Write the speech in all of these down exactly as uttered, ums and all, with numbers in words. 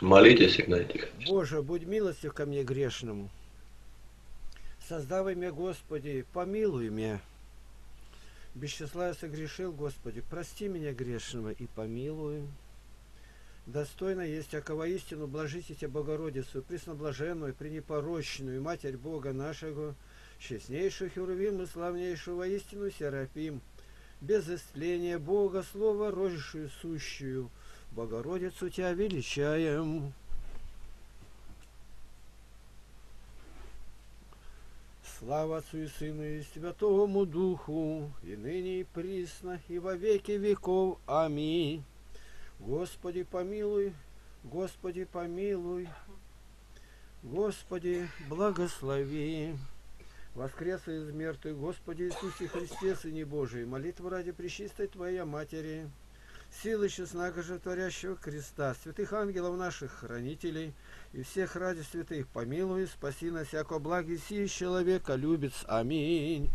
Молитесь, Игнатий. Боже, будь милостив ко мне грешному. Создавай меня, Господи, помилуй меня. Без числа я согрешил, Господи, прости меня грешного и помилуй. Достойно есть, якова истину, блажитесь Богородицу, пресноблаженную, пренепорочную, Матерь Бога нашего, честнейшую Херувим и славнейшую воистину Серафим, без истления Бога, Слово рожившую сущую, Богородицу тебя величаем. Слава Отцу и Сыну и Святому Духу, и ныне и присно, и во веки веков. Аминь. Господи, помилуй, Господи, помилуй, Господи, благослови. Воскрес из мертвых, Господи Иисусе Христе, Сыне Божий, молитва ради пречистой Твоей Матери, силы честного животворящего креста, святых ангелов наших хранителей и всех ради святых помилуй, спаси на всякого благи сии человека любец. Аминь.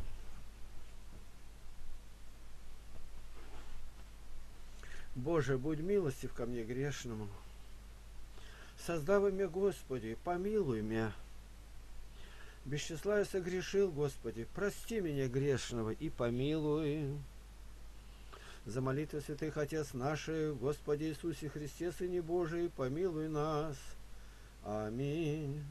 Боже, будь милостив ко мне грешному. Создавай меня, Господи, помилуй меня. Без числа я согрешил, Господи, прости меня грешного и помилуй. За молитвы святых Отец наших, Господи Иисусе Христе, Сыне Божий, помилуй нас. Аминь.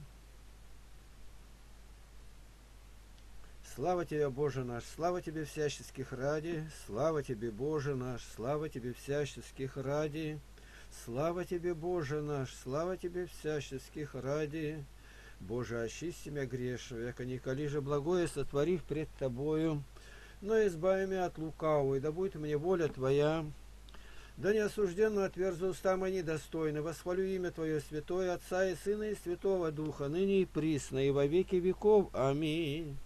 Слава Тебе, Боже наш, слава Тебе всяческих ради, слава Тебе, Боже наш, слава Тебе всяческих ради, слава Тебе, Боже наш, слава Тебе всяческих ради. Боже, очисти меня грешного, яко не коли же благое сотворив пред Тобою, но избави меня от лукавого, и да будет мне воля Твоя. Да неосужденно отверзу уста мои недостойны, восхвалю имя Твое святое, Отца и Сына и Святого Духа, ныне и присно, и во веки веков. Аминь.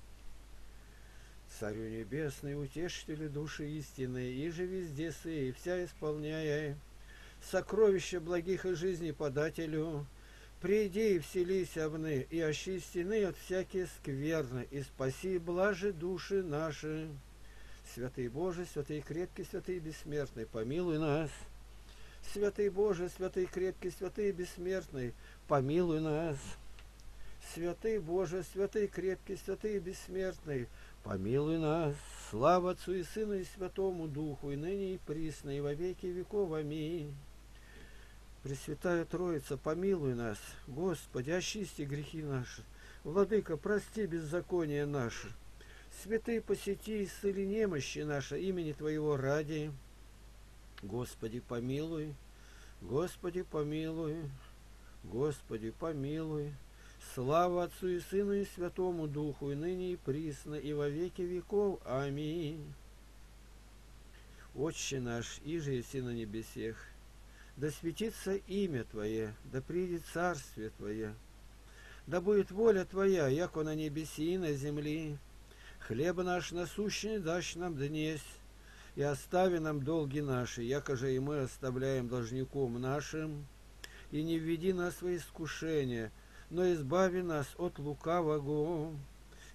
Царю Небесный, утешителю души истины, и же везде сы, и вся исполняя, сокровища благих и жизни подателю, приди и вселись овны, и очистины от всякие скверны, и спаси блажи души наши. Святый Боже, святый крепкий, святый бессмертный, помилуй нас. Святый Боже, святый крепкий, святый бессмертный, помилуй нас. Святый Боже, святый крепкий, святый бессмертный, помилуй нас. Слава Отцу и Сыну и Святому Духу, и ныне и присно, и во веки веков. Аминь. Пресвятая Троица, помилуй нас, Господи, очисти грехи наши, Владыка, прости беззакония наши, святые посети, исцели немощи наши, имени Твоего ради. Господи, помилуй, Господи, помилуй, Господи, помилуй. Слава Отцу и Сыну и Святому Духу, и ныне и присно, и во веки веков. Аминь. Отче наш, иже еси на небесех, да светится имя Твое, да придет Царствие Твое, да будет воля Твоя, яко на небеси и на земли. Хлеб наш насущный дашь нам днесь, и остави нам долги наши, яко же и мы оставляем должником нашим. И не введи нас во искушение, но избави нас от лукавого,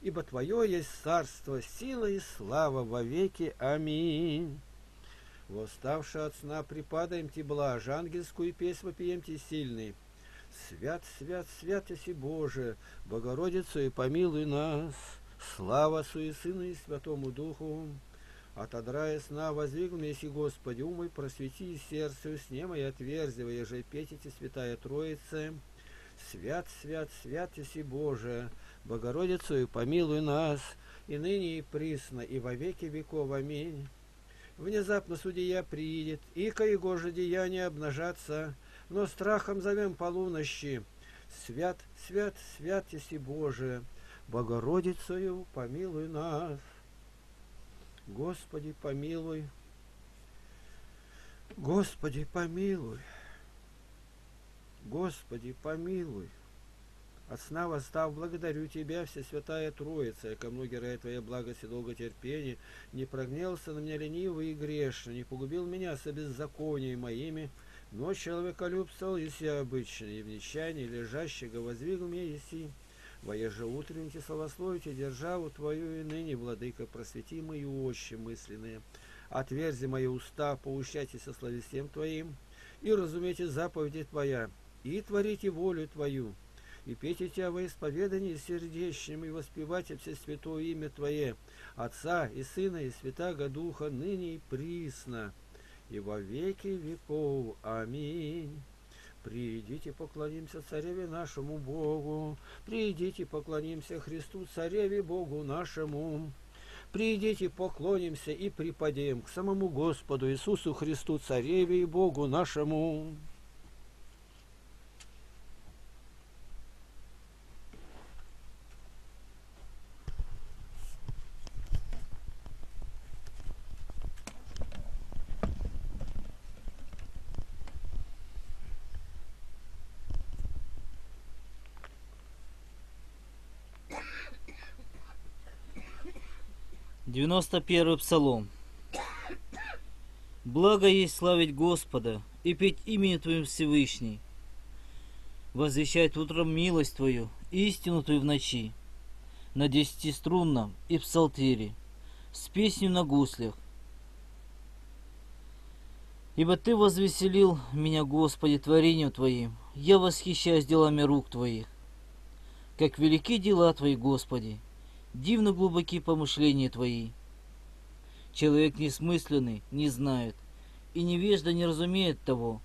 ибо Твое есть царство, сила и слава во веки. Аминь. Восставши от сна, припадаем Ти блажь, ангельскую песнь вопием Ти сильный. Свят, свят, свят еси Боже, Богородицу и помилуй нас. Слава Отцу и Сыну и Святому Духу. Отодрая сна, воздвигнем еси Господи, умой просвети сердцу, сне мое отверзиво, еже петите святая Троица. Свят, свят, свят еси Боже, Богородицу и помилуй нас. И ныне и присно, и во веки веков. Аминь. Внезапно судья приидет, ико его же деяния обнажатся, но страхом зовем полунощи. Свят, свят, свят еси Боже, Богородицею помилуй нас. Господи, помилуй, Господи, помилуй, Господи, помилуй. От сна восстав, благодарю Тебя, Всесвятая Троица, яко многие ради Твоя благость и долготерпение, не прогнелся на меня ленивый и грешный, не погубил меня со беззакониями моими, но человеколюбствовал еси обычный, и в нечаянии лежащего воздвигл меня еси. Воеже утренне Ти славословите державу Твою, и ныне, Владыка, просвети мои очи мысленные, отверзи мои уста, поучайтесь со словесем Твоим, и разумейте заповеди Твоя. и творите волю Твою, и пейте Тебя во исповедании сердечном, и воспевайте все святое имя Твое, Отца и Сына и Святаго Духа, ныне и присно, и во веки веков. Аминь. Придите, поклонимся Цареве нашему Богу, придите, поклонимся Христу Цареве Богу нашему. Придите, поклонимся и припадем к самому Господу Иисусу Христу Цареве и Богу нашему. девяносто первый Псалом. Благо есть славить Господа и петь имени Твоим Всевышний, возвещать утром милость Твою и истину Твою в ночи, на десятиструнном и псалтире, с песней на гуслях. Ибо Ты возвеселил меня, Господи, творением Твоим, я восхищаюсь делами рук Твоих. Как велики дела Твои, Господи! Дивно глубоки помышления Твои. Человек несмысленный не знает, и невежда не разумеет того.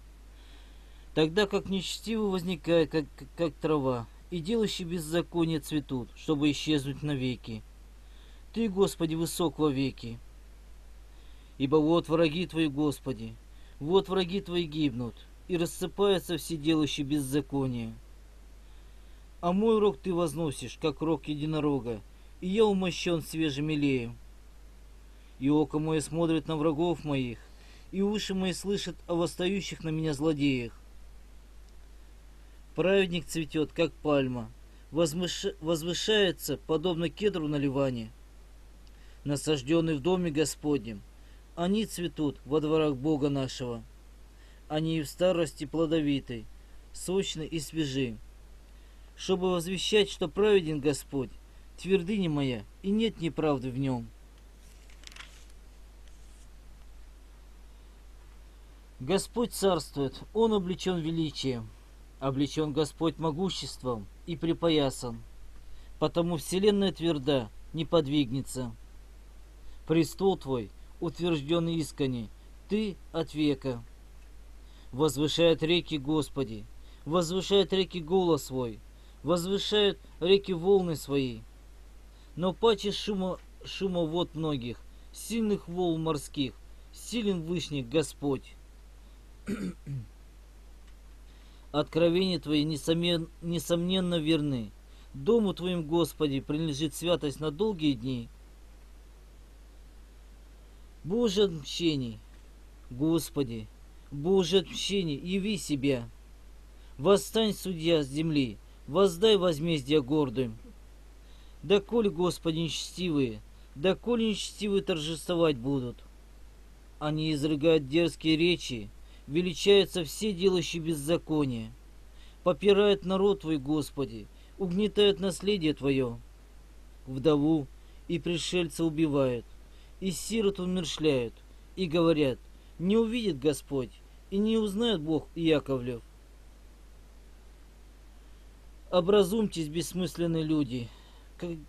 Тогда как нечестивый возникает, как, как трава, и делающие беззаконие цветут, чтобы исчезнуть навеки. Ты, Господи, высок вовеки. Ибо вот враги Твои, Господи, вот враги Твои гибнут, и рассыпаются все делающие беззаконие. А мой рог Ты возносишь, как рог единорога, и я умощен свежим елеем. И око мое смотрит на врагов моих, и уши мои слышат о восстающих на меня злодеях. Праведник цветет, как пальма, возвышается, подобно кедру на Ливане. Насажденный в доме Господнем, они цветут во дворах Бога нашего. Они и в старости плодовиты, сочны и свежи, чтобы возвещать, что праведен Господь, твердыня моя, и нет неправды в нем. Господь царствует, Он облечен величием, облечен Господь могуществом и припоясан, потому вселенная тверда, не подвигнется. Престол Твой утвержден искони, Ты от века. Возвышает реки, Господи, возвышает реки голос свой, возвышают реки волны свои. Но паче шума, шума вод многих, сильных волн морских, силен Вышник Господь. Откровения Твои несомненно, несомненно верны. Дому Твоим, Господи, принадлежит святость на долгие дни. Боже отмщений, Господи, Боже отмщений, яви себя. Восстань, судья, с земли, воздай возмездие гордым. Доколе, Господи, нечестивые, доколе нечестивые торжествовать будут. Они изрыгают дерзкие речи, величаются все делающие беззаконие, попирают народ Твой, Господи, угнетают наследие Твое. Вдову и пришельца убивают, и сирот умершляют, и говорят: не увидит Господь, и не узнает Бог Иаковлев. Образумьтесь, бессмысленные люди,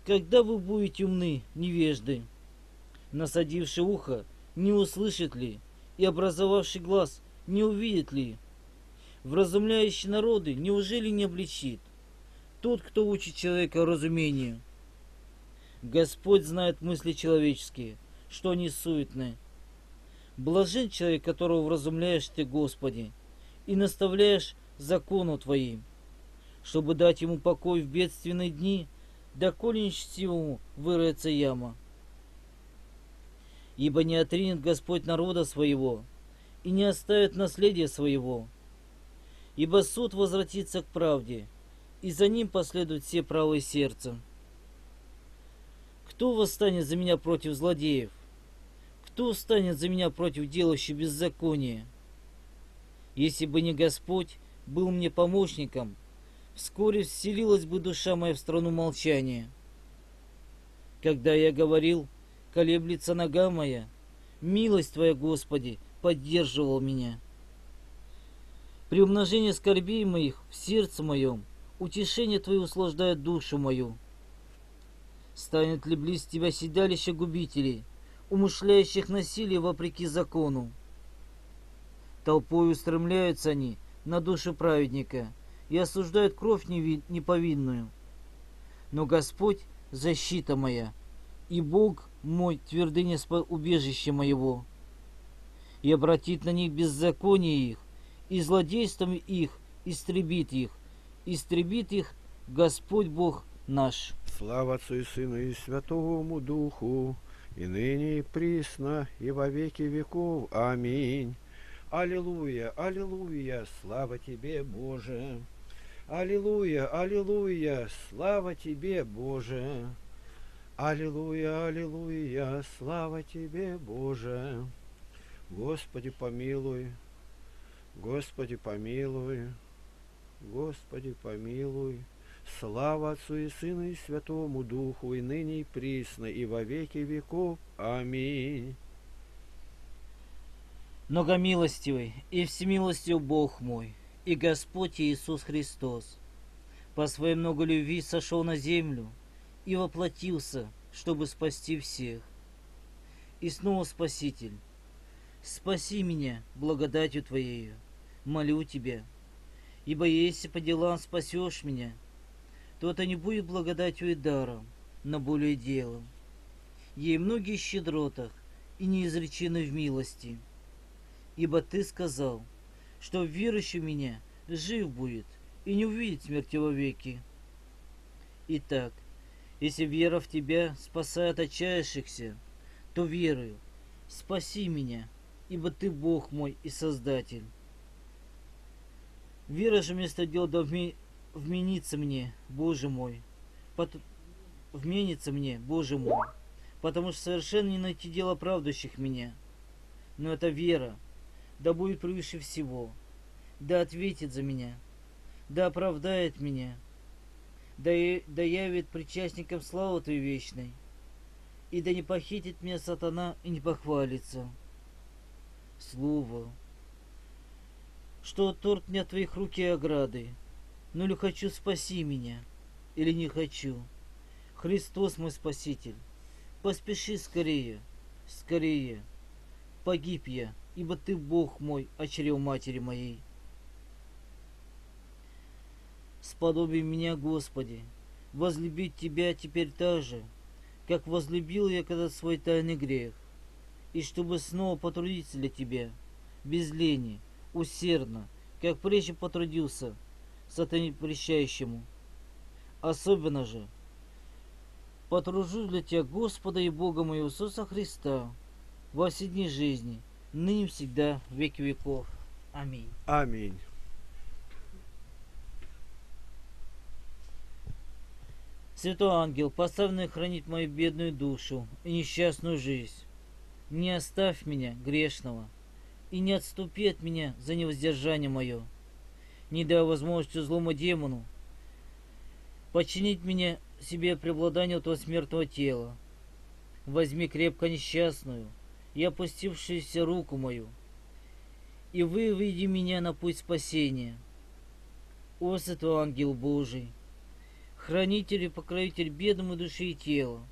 когда вы будете умны, невежды. Насадивший ухо не услышит ли, и образовавший глаз не увидит ли? Вразумляющий народы неужели не обличит тот, кто учит человека разумению? Господь знает мысли человеческие, что они суетны. Блажен человек, которого вразумляешь Ты, Господи, и наставляешь закону Твоим, чтобы дать ему покой в бедственные дни, доколе нечестивому вырыется яма. Ибо не отринет Господь народа своего, и не оставит наследия своего. Ибо суд возвратится к правде, и за ним последуют все правые сердца. Кто восстанет за меня против злодеев? Кто встанет за меня против делающих беззаконие? Если бы не Господь был мне помощником, вскоре вселилась бы душа моя в страну молчания. Когда я говорил, колеблется нога моя, милость Твоя, Господи, поддерживала меня. При умножении скорбей моих в сердце моем утешение Твое услаждает душу мою. Станет ли близ Тебя седалище губителей, умышляющих насилие вопреки закону? Толпой устремляются они на душу праведника и осуждают кровь неповинную. Но Господь – защита моя, и Бог мой – твердыня убежища моего. И обратит на них беззаконие их, и злодейством их истребит их, истребит их Господь Бог наш. Слава Отцу и Сыну и Святому Духу, и ныне и присно, и во веки веков. Аминь. Аллилуйя, аллилуйя, слава Тебе, Боже. Аллилуйя, аллилуйя, слава Тебе, Боже. Аллилуйя, аллилуйя, слава Тебе, Боже. Господи, помилуй, Господи, помилуй, Господи, помилуй. Слава Отцу и Сыну и Святому Духу, и ныне и присно, и во веки веков. Аминь. Многомилостивый и всемилостив Бог мой, и Господь Иисус Христос, по Своей многолюбви сошел на землю и воплотился, чтобы спасти всех. И снова Спаситель, спаси меня благодатью Твоею, молю Тебя, ибо если по делам спасешь меня, то это не будет благодатью и даром, но более делом. Ей многие в щедротах и неизречены в милости, ибо Ты сказал, что верующий в меня жив будет и не увидит смерти вовеки. Итак, если вера в Тебя спасает отчаявшихся, то верую, спаси меня, ибо Ты Бог мой и Создатель. Вера же вместо дел да вми... вменится мне, Боже мой, Пот... вменится мне, Боже мой, потому что совершенно не найти дел оправдывающих меня. Но эта вера да будет превыше всего, да ответит за меня, да оправдает меня, да, и... да явит причастником славы Твоей вечной, и да не похитит меня сатана и не похвалится. Слово, что торт не от Твоих рук и ограды, но ли хочу, спаси меня, или не хочу. Христос мой Спаситель, поспеши скорее, скорее, погиб я, ибо Ты Бог мой, очрев матери моей. Сподоби меня, Господи, возлюбить Тебя теперь так же, как возлюбил я когда свой тайный грех, и чтобы снова потрудиться для Тебя, без лени, усердно, как прежде потрудился, сатане прещающему. Особенно же потружусь для Тебя, Господа и Бога моего Иисуса Христа, во все дни жизни, ныне всегда, век веков. Аминь. Аминь. Святой Ангел, поставленный хранить мою бедную душу и несчастную жизнь, не оставь меня, грешного, и не отступи от меня за невоздержание мое, не дай возможности злому демону подчинить меня себе преобладанию этого смертного тела. Возьми крепко несчастную и опустившуюся руку мою, и выведи меня на путь спасения. О, святой ангел Божий, хранитель и покровитель бедному души и тела,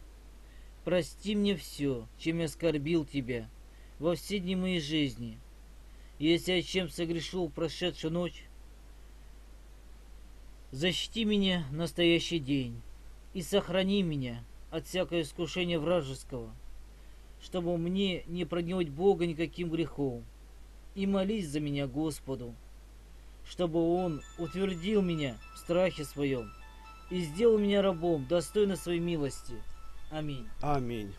прости мне все, чем я оскорбил Тебя во все дни моей жизни. Если я чем согрешил прошедшую ночь, защити меня в настоящий день и сохрани меня от всякого искушения вражеского, чтобы мне не прогневать Бога никаким грехом. И молись за меня Господу, чтобы Он утвердил меня в страхе Своем и сделал меня рабом, достойно Своей милости. Аминь. Аминь.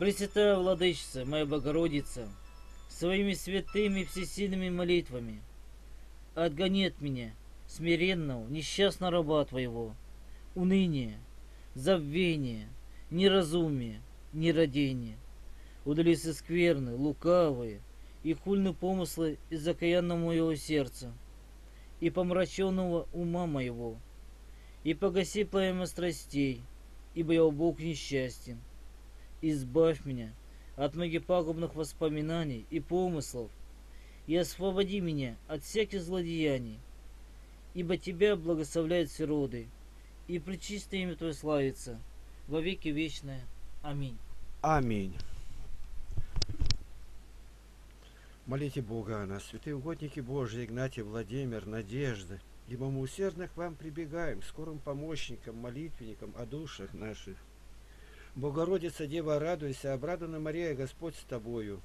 Пресвятая Владычица, моя Богородица, своими святыми всесильными молитвами отгони от меня, смиренного, несчастного раба Твоего, уныние, забвение, неразумие, нерадение. Удали все скверны, лукавые и хульные помыслы из окаянного моего сердца и помраченного ума моего, и погаси пламя страстей, ибо я, Бог, несчастен. Избавь меня от многих пагубных воспоминаний и помыслов, и освободи меня от всяких злодеяний, ибо Тебя благословляют все роды, и пречистое имя Твое славится во веки вечное. Аминь. Аминь. Молите Бога о нас, святые угодники Божьи, Игнатий, Владимир, Надежда, ибо мы усердно к Вам прибегаем, скорым помощникам, молитвенникам о душах наших. Богородица, Дева, радуйся, обрадована Мария, Господь с Тобою.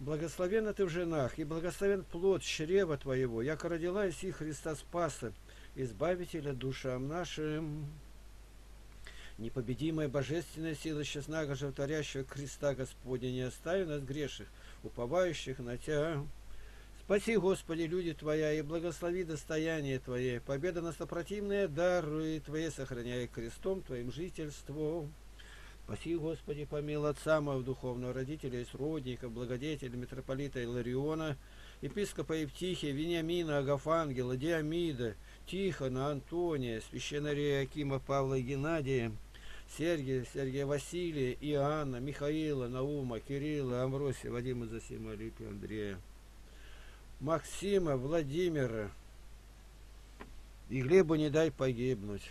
Благословенна Ты в женах, и благословен плод чрева Твоего, яко родила Иси Христа Спаса, Избавителя душам нашим. Непобедимая божественная сила честна, животворящего креста Господня, не остави нас грешных, уповающих на Тебя. Спаси, Господи, люди Твоя, и благослови достояние Твое, победа настопротивная даруй Твоей, сохраняя крестом Твоим жительство. Спаси, Господи, помилуй отца моего духовного, родителей, сродников, благодетеля, митрополита Илариона, епископа Евтихия, Вениамина, Агафангела, Диамида, Тихона, Антония, священария Акима, Павла и Геннадия, Сергия, Сергия Василия, Иоанна, Михаила, Наума, Кирилла, Амросия, Вадима, Зосима, Липия, Андрея, Максима, Владимира, и Глебу не дай погибнуть.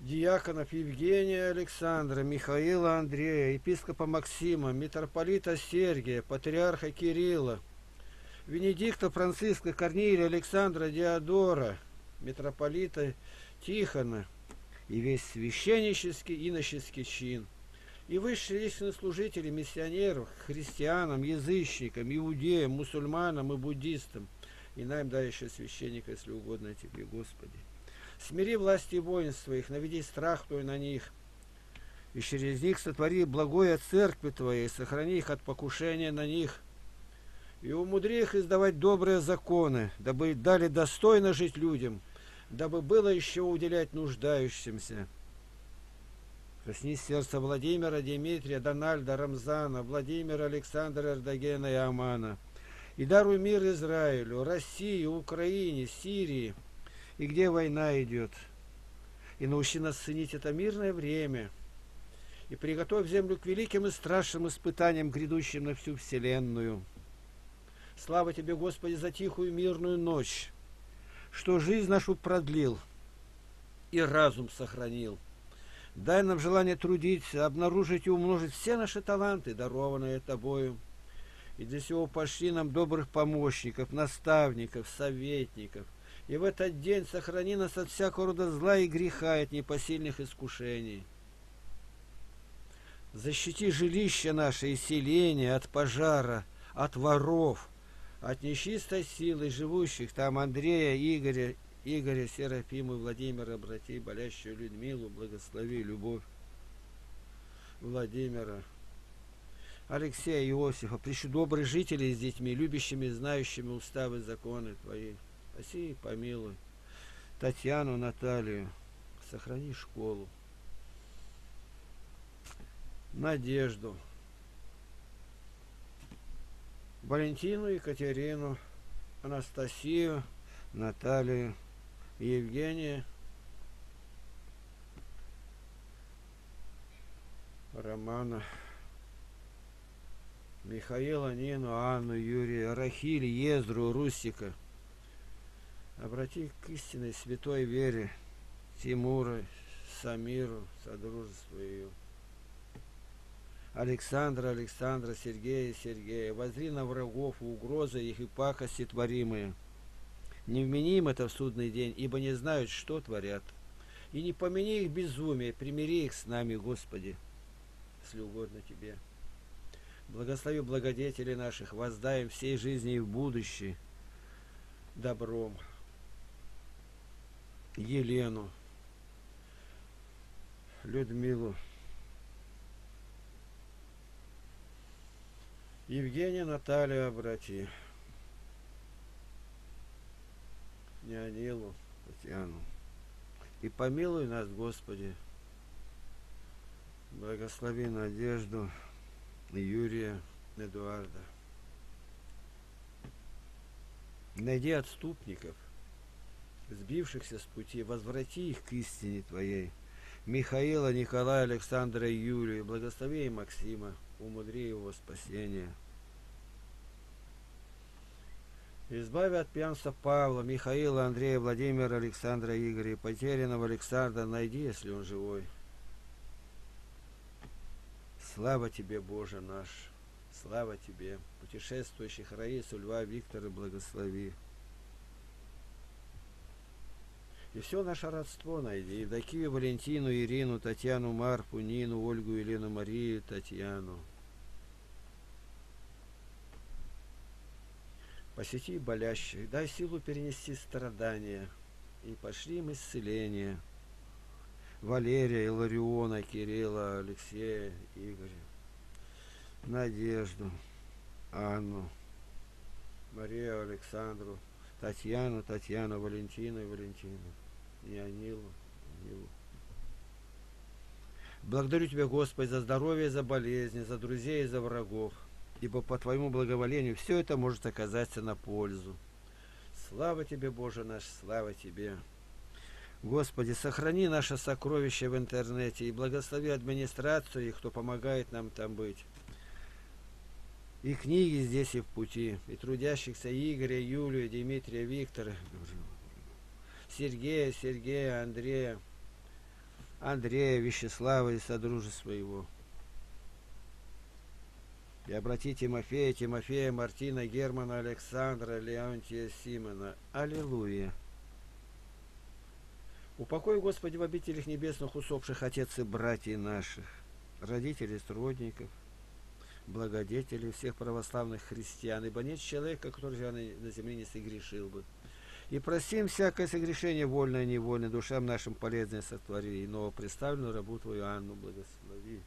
Диаконов Евгения, Александра, Михаила, Андрея, епископа Максима, митрополита Сергия, патриарха Кирилла, Венедикта Франциска, Корнилия, Александра, Диодора, митрополита Тихона и весь священнический, иноческий чин, и высшие личные служители миссионеров, христианам, язычникам, иудеям, мусульманам и буддистам, и нам дай еще священника, если угодно Тебе, Господи. Смири власти и воинства их, наведи страх Твой на них, и через них сотвори благое от церкви Твоей, сохрани их от покушения на них, и умудри их издавать добрые законы, дабы дали достойно жить людям, дабы было еще уделять нуждающимся. Коснись сердца Владимира, Дмитрия, Дональда, Рамзана, Владимира, Александра, Эрдогена и Амана, и даруй мир Израилю, России, Украине, Сирии, и где война идет, и научи нас ценить это мирное время, и приготовь землю к великим и страшным испытаниям, грядущим на всю вселенную. Слава Тебе, Господи, за тихую мирную ночь, что жизнь нашу продлил и разум сохранил. Дай нам желание трудиться, обнаружить и умножить все наши таланты, дарованные Тобою. И для сего пошли нам добрых помощников, наставников, советников, и в этот день сохрани нас от всякого рода зла и греха, и от непосильных искушений. Защити жилища наши и селения от пожара, от воров, от нечистой силы живущих там Андрея, Игоря, Игоря, Серафима, Владимира, брати, болящую Людмилу, благослови любовь Владимира, Алексея, Иосифа, пречудобрых жителей с детьми, любящими и знающими уставы, законы Твои. Спаси и помилуй Татьяну, Наталью, сохрани школу, Надежду, Валентину, Екатерину, Анастасию, Наталью, Евгения, Романа, Михаила, Нину, Анну, Юрия, Рахиль, Ездру, Русика. Обрати к истинной святой вере Тимура, Самиру, содружество ее, Александра, Александра, Сергея, Сергея. Возри на врагов, угрозы их и пакости творимые. Не вмени им это в судный день, ибо не знают, что творят. И не помяни их безумие, примири их с нами, Господи, если угодно Тебе. Благослови благодетелей наших, воздай им всей жизни и в будущее добром. Елену, Людмилу, Евгения, Наталью обрати, Неонилу, Татьяну. И помилуй нас, Господи, благослови Надежду, Юрия, Эдуарда. Найди отступников, сбившихся с пути, возврати их к истине Твоей, Михаила, Николая, Александра и Юлию, благослови и Максима, умудри его спасение. Избави от пьянства Павла, Михаила, Андрея, Владимира, Александра, Игоря, потерянного Александра найди, если он живой. Слава тебе, Боже наш, слава тебе. Путешествующих Раису, Льва, Виктора, благослови. И все наше родство найди. Евдокию, Валентину, Ирину, Татьяну, Марфу, Нину, Ольгу, Елену, Марию, Татьяну. Посети болящих, дай силу перенести страдания, и пошли им исцеление. Валерия, Илариона, Кирилла, Алексея, Игоря, Надежду, Анну, Марию, Александру, Татьяну, Татьяну, Валентину и Валентину, и Анилу, Анилу. Благодарю Тебя, Господи, за здоровье, за болезни, за друзей и за врагов. Ибо по Твоему благоволению все это может оказаться на пользу. Слава Тебе, Боже наш, слава Тебе. Господи, сохрани наше сокровище в интернете и благослови администрацию и кто помогает нам там быть. И книги здесь и в пути, и трудящихся Игоря, Юлию, Дмитрия, Виктора, Сергея, Сергея, Андрея, Андрея, Вячеслава и содружества его. И обрати Тимофея, Тимофея, Мартина, Германа, Александра, Леонтия, Симона. Аллилуйя! Упокой, Господи, в обителях небесных усопших отец и братья наших, родителей, родников, благодетелей, всех православных христиан, ибо нет человека, который на земле не согрешил бы. И простим всякое согрешение, вольное и невольное, душам нашим полезное сотвори, иного представленную рабу Твою Анну благослови,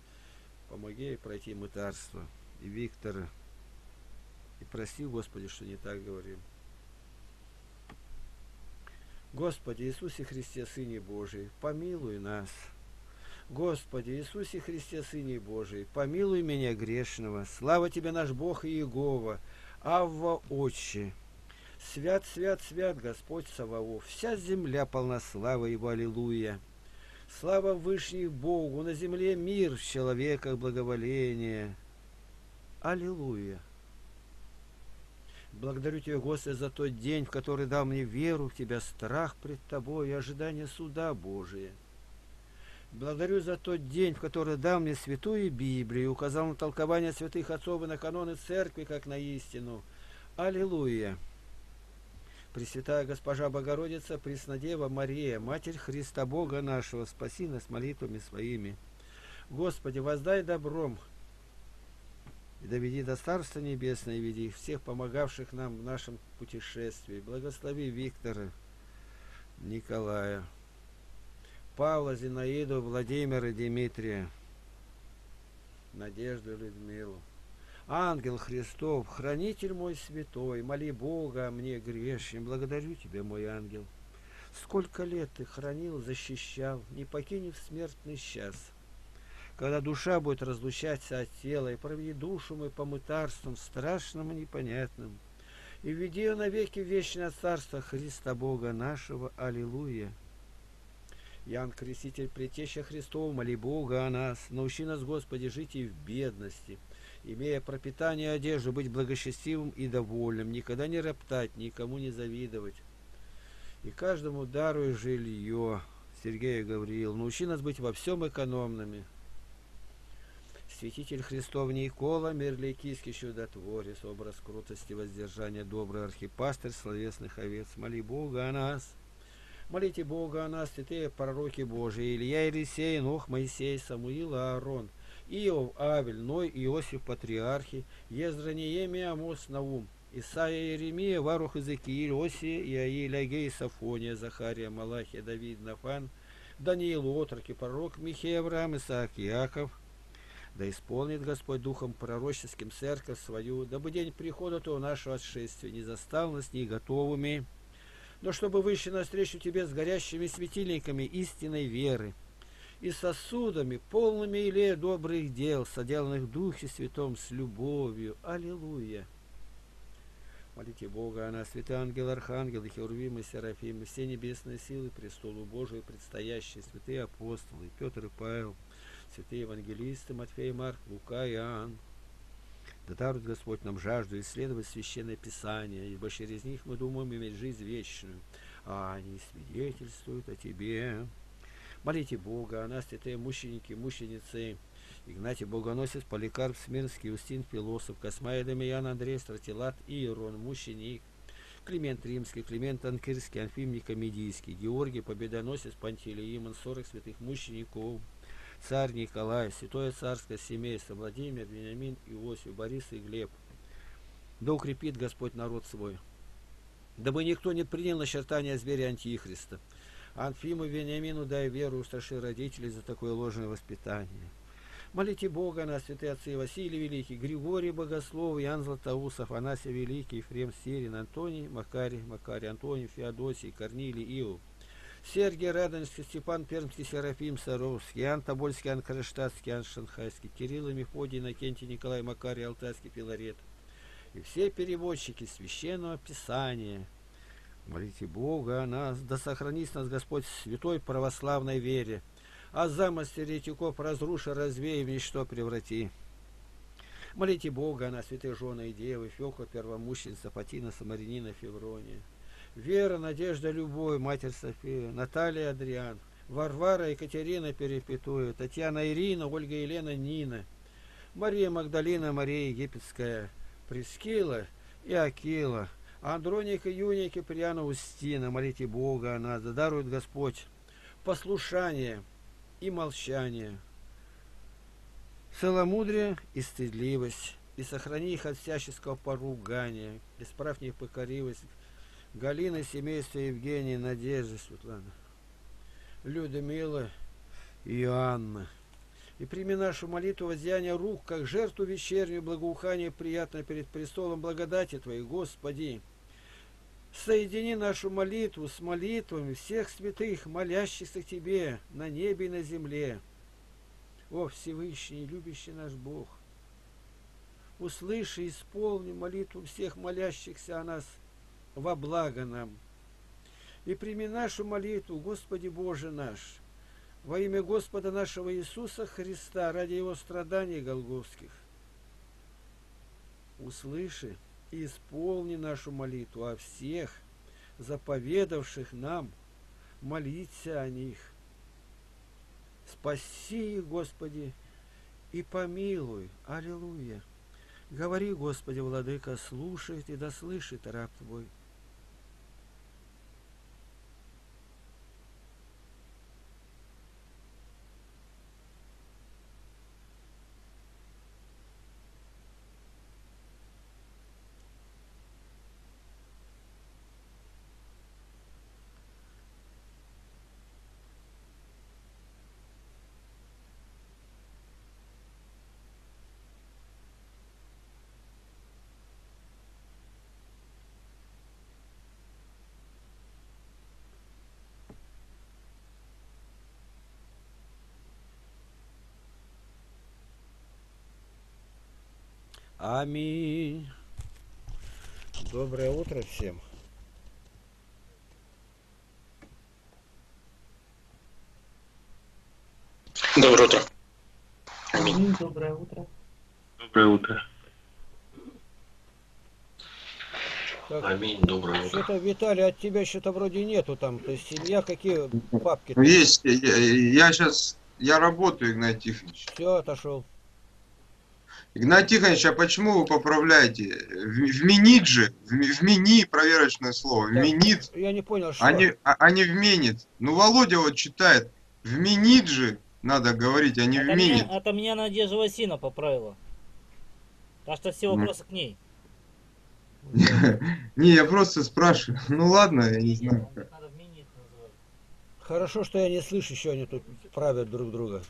помоги ей пройти мытарство. И Виктора, и прости, Господи, что не так говорим. Господи Иисусе Христе, Сыне Божий, помилуй нас. Господи Иисусе Христе, Сыне Божий, помилуй меня грешного. Слава Тебе, наш Бог Иегова, Авва Отче. Свят, свят, свят Господь Саваоф, вся земля полна славы Его, аллилуйя. Слава Вышний Богу, на земле мир, в человеках благоволение. Аллилуйя! Благодарю Тебя, Господи, за тот день, в который дал мне веру в Тебя, страх пред Тобой и ожидание суда Божия. Благодарю за тот день, в который дал мне святую Библию и указал на толкование святых отцов и на каноны церкви, как на истину. Аллилуйя! Пресвятая Госпожа Богородица, Преснодева Мария, Матерь Христа Бога нашего, спаси нас молитвами своими. Господи, воздай добром, и доведи до Царства Небесного, и веди всех помогавших нам в нашем путешествии. Благослови Виктора, Николая, Павла, Зинаиду, Владимира, Дмитрия, Надежду, Людмилу. Ангел Христов, хранитель мой святой, моли Бога о мне грешнем. Благодарю Тебя, мой ангел. Сколько лет Ты хранил, защищал, не покинув смертный час. Когда душа будет разлучаться от тела, и проведи душу мою по мытарствам страшным и непонятным, и введи ее навеки в вечное царство Христа Бога нашего. Аллилуйя! Иоанн Креститель, Претеча Христова, моли Бога о нас, научи нас, Господи, жить и в бедности, имея пропитание и одежду, быть благочестивым и довольным, никогда не роптать, никому не завидовать, и каждому даруй жилье. Сергей и Гавриил, научи нас быть во всем экономными. Святитель Христов Никола, Мирликийский чудотворец, образ крутости, воздержания, добрый архипастырь словесных овец, моли Бога о нас. Молите Бога о нас, святые пророки Божии, Илья, Елисей, Нох, Моисей, Самуил, Аарон, Иов, Авель, Ной, Иосиф, патриархи, Ездра, Неемия, Амос, Наум, Исаия, Иеремия, Варух, Иезекииль, Осия, Иаиль, Агей, Сафония, Захария, Малахия, Давид, Нафан, Даниил, Отроки, пророк Михей, Авраам, Исаак, Иаков. Да исполнит Господь Духом Пророческим Церковь свою, дабы день прихода Твоего нашего отшествия не застал нас не готовыми, но чтобы выйти навстречу Тебе с горящими светильниками истинной веры и сосудами, полными елея добрых дел, соделанных в Духе Святом с любовью. Аллилуйя! Молите Бога о нас, святые ангелы, архангелы, херувимы, серафимы, все небесные силы, престолу Божию предстоящие, святые апостолы, Петр и Павел, святые евангелисты, Матфей и Марк, Лука и Иоанн. Да дарует Господь нам жажду исследовать Священное Писание, ибо через них мы думаем иметь жизнь вечную, а они свидетельствуют о Тебе. Молите Бога о нас, святые мученики, мученицы, Игнатий Богоносец, Поликарп Смирский, Иустин Философ, Косма и Дамиан, Андрей Стратилат, Иерон, мученик, Климент Римский, Климент Анкирский, Анфимник Никомедийский, Георгий Победоносец, Пантелеимон, сорок святых мучеников, Царь Николай, Святое Царское Семейство, Владимир, Вениамин, Иосиф, Борис и Глеб. Да укрепит Господь народ свой, дабы никто не принял начертания зверя Антихриста. Анфиму Вениамину дай веру, устраши родителей за такое ложное воспитание. Молите Бога нас, святые отцы Василий Великий, Григорий Богослов, Иоанн Златоуст, Афанасий Великий, Ефрем Сирин, Антоний, Макарий, Макарий, Антоний, Феодосий, Корнилий, Иов, Сергий Радонежский, Степан Пермский, Серафим Саровский, Иоанн Тобольский, Иоанн Кронштадтский, Иоанн Шанхайский, Кирилл и Мефодий, Иннокентий, Николай, Макарий, Алтайский, Филарет и все переводчики Священного Писания. Молите Бога о нас, да сохранит нас Господь в святой православной вере, а замысел еретиков разруши, развей, в ничто преврати. Молите Бога о нас, святые жены и девы, Феоха, первомученица, Фатина, Самарянина, Феврония, Вера, Надежда, Любовь, Матерь София, Наталья, Адриан, Варвара, Екатерина, Перепетуя, Татьяна, Ирина, Ольга, Елена, Нина, Мария, Магдалина, Мария Египетская, Прескила и Акила, Андроника, Юния, Киприана, Устина. Молите Бога о нас, да дарует Господь послушание и молчание, целомудрие и стыдливость, и сохрани их от всяческого поругания, исправь их покоривость. Галина, семейство Евгения, Надежда, Светлана, Людмила и Анна. И прими нашу молитву воздеяния рук, как жертву вечернюю, благоухание приятное перед престолом благодати Твоей, Господи. Соедини нашу молитву с молитвами всех святых, молящихся к Тебе на небе и на земле. О, Всевышний, любящий наш Бог, услыши и исполни молитву всех молящихся о нас во благо нам. И прими нашу молитву, Господи Боже наш, во имя Господа нашего Иисуса Христа, ради Его страданий голгофских. Услыши и исполни нашу молитву о всех, заповедавших нам молиться о них. Спаси их, Господи, и помилуй. Аллилуйя. Говори, Господи, Владыка, слушает и дослышит раб Твой. Аминь. Доброе утро всем. Доброе утро. Аминь. Доброе утро. Доброе утро. Так, Аминь. Доброе утро. Это, Виталий, от тебя что-то вроде нету там. То есть семья, какие папки? -то? Есть. Я, я сейчас, я работаю, Игнатий Тихонович. Все, отошел. Игнатий Тихонович, а почему вы поправляете? Вменит же, вмени проверочное слово, вменит. Я не понял, что. Они, а, а не вменит. Ну, Володя вот читает, вменит же надо говорить, а не это вменит. Меня, это меня Надежда Васина поправила. Так что все вопросы к ней. Не, я просто спрашиваю. Ну ладно, я не знаю. Хорошо, что я не слышу, что они тут правят друг друга.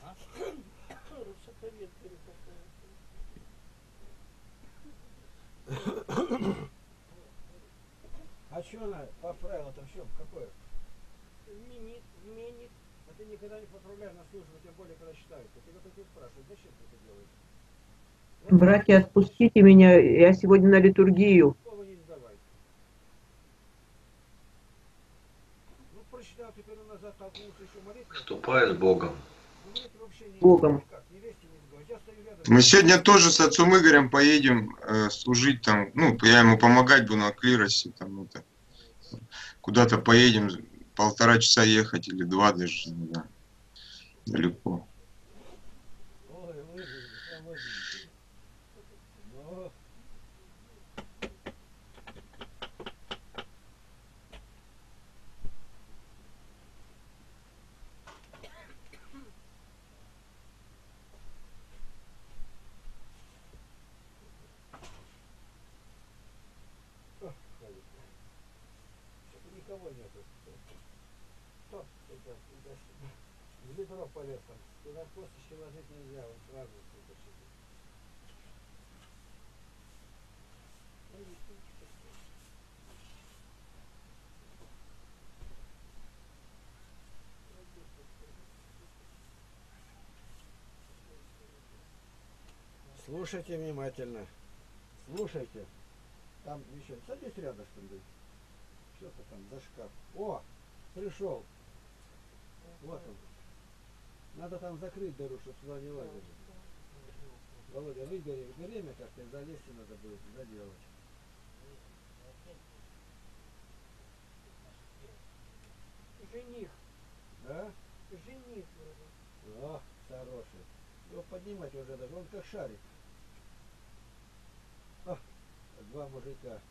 А что она поправила там в чем? Какое? Вменит, вменит. А ты никогда не поправляй на службу, тем более, когда считают. А тебя только спрашивают, зачем ты это делаешь? Братья, отпустите меня, я сегодня на литургию. Слово не сдавай. Ступай с Богом. Богом. Мы сегодня тоже с отцом Игорем поедем э, служить там, ну, я ему помогать буду на клиросе, там, это, куда-то поедем, полтора часа ехать или два даже, да, далеко. Слушайте внимательно. Слушайте. Там еще. Садись рядышком. Что-то там за шкаф. О! Пришел. Вот он. Надо там закрыть дыру, чтобы сюда не лазили. Володя, выбери время как-то, залезть надо будет, заделать. Жених. Да? Жених. О, хороший. Его поднимать уже даже, он как шарик. О, два мужика.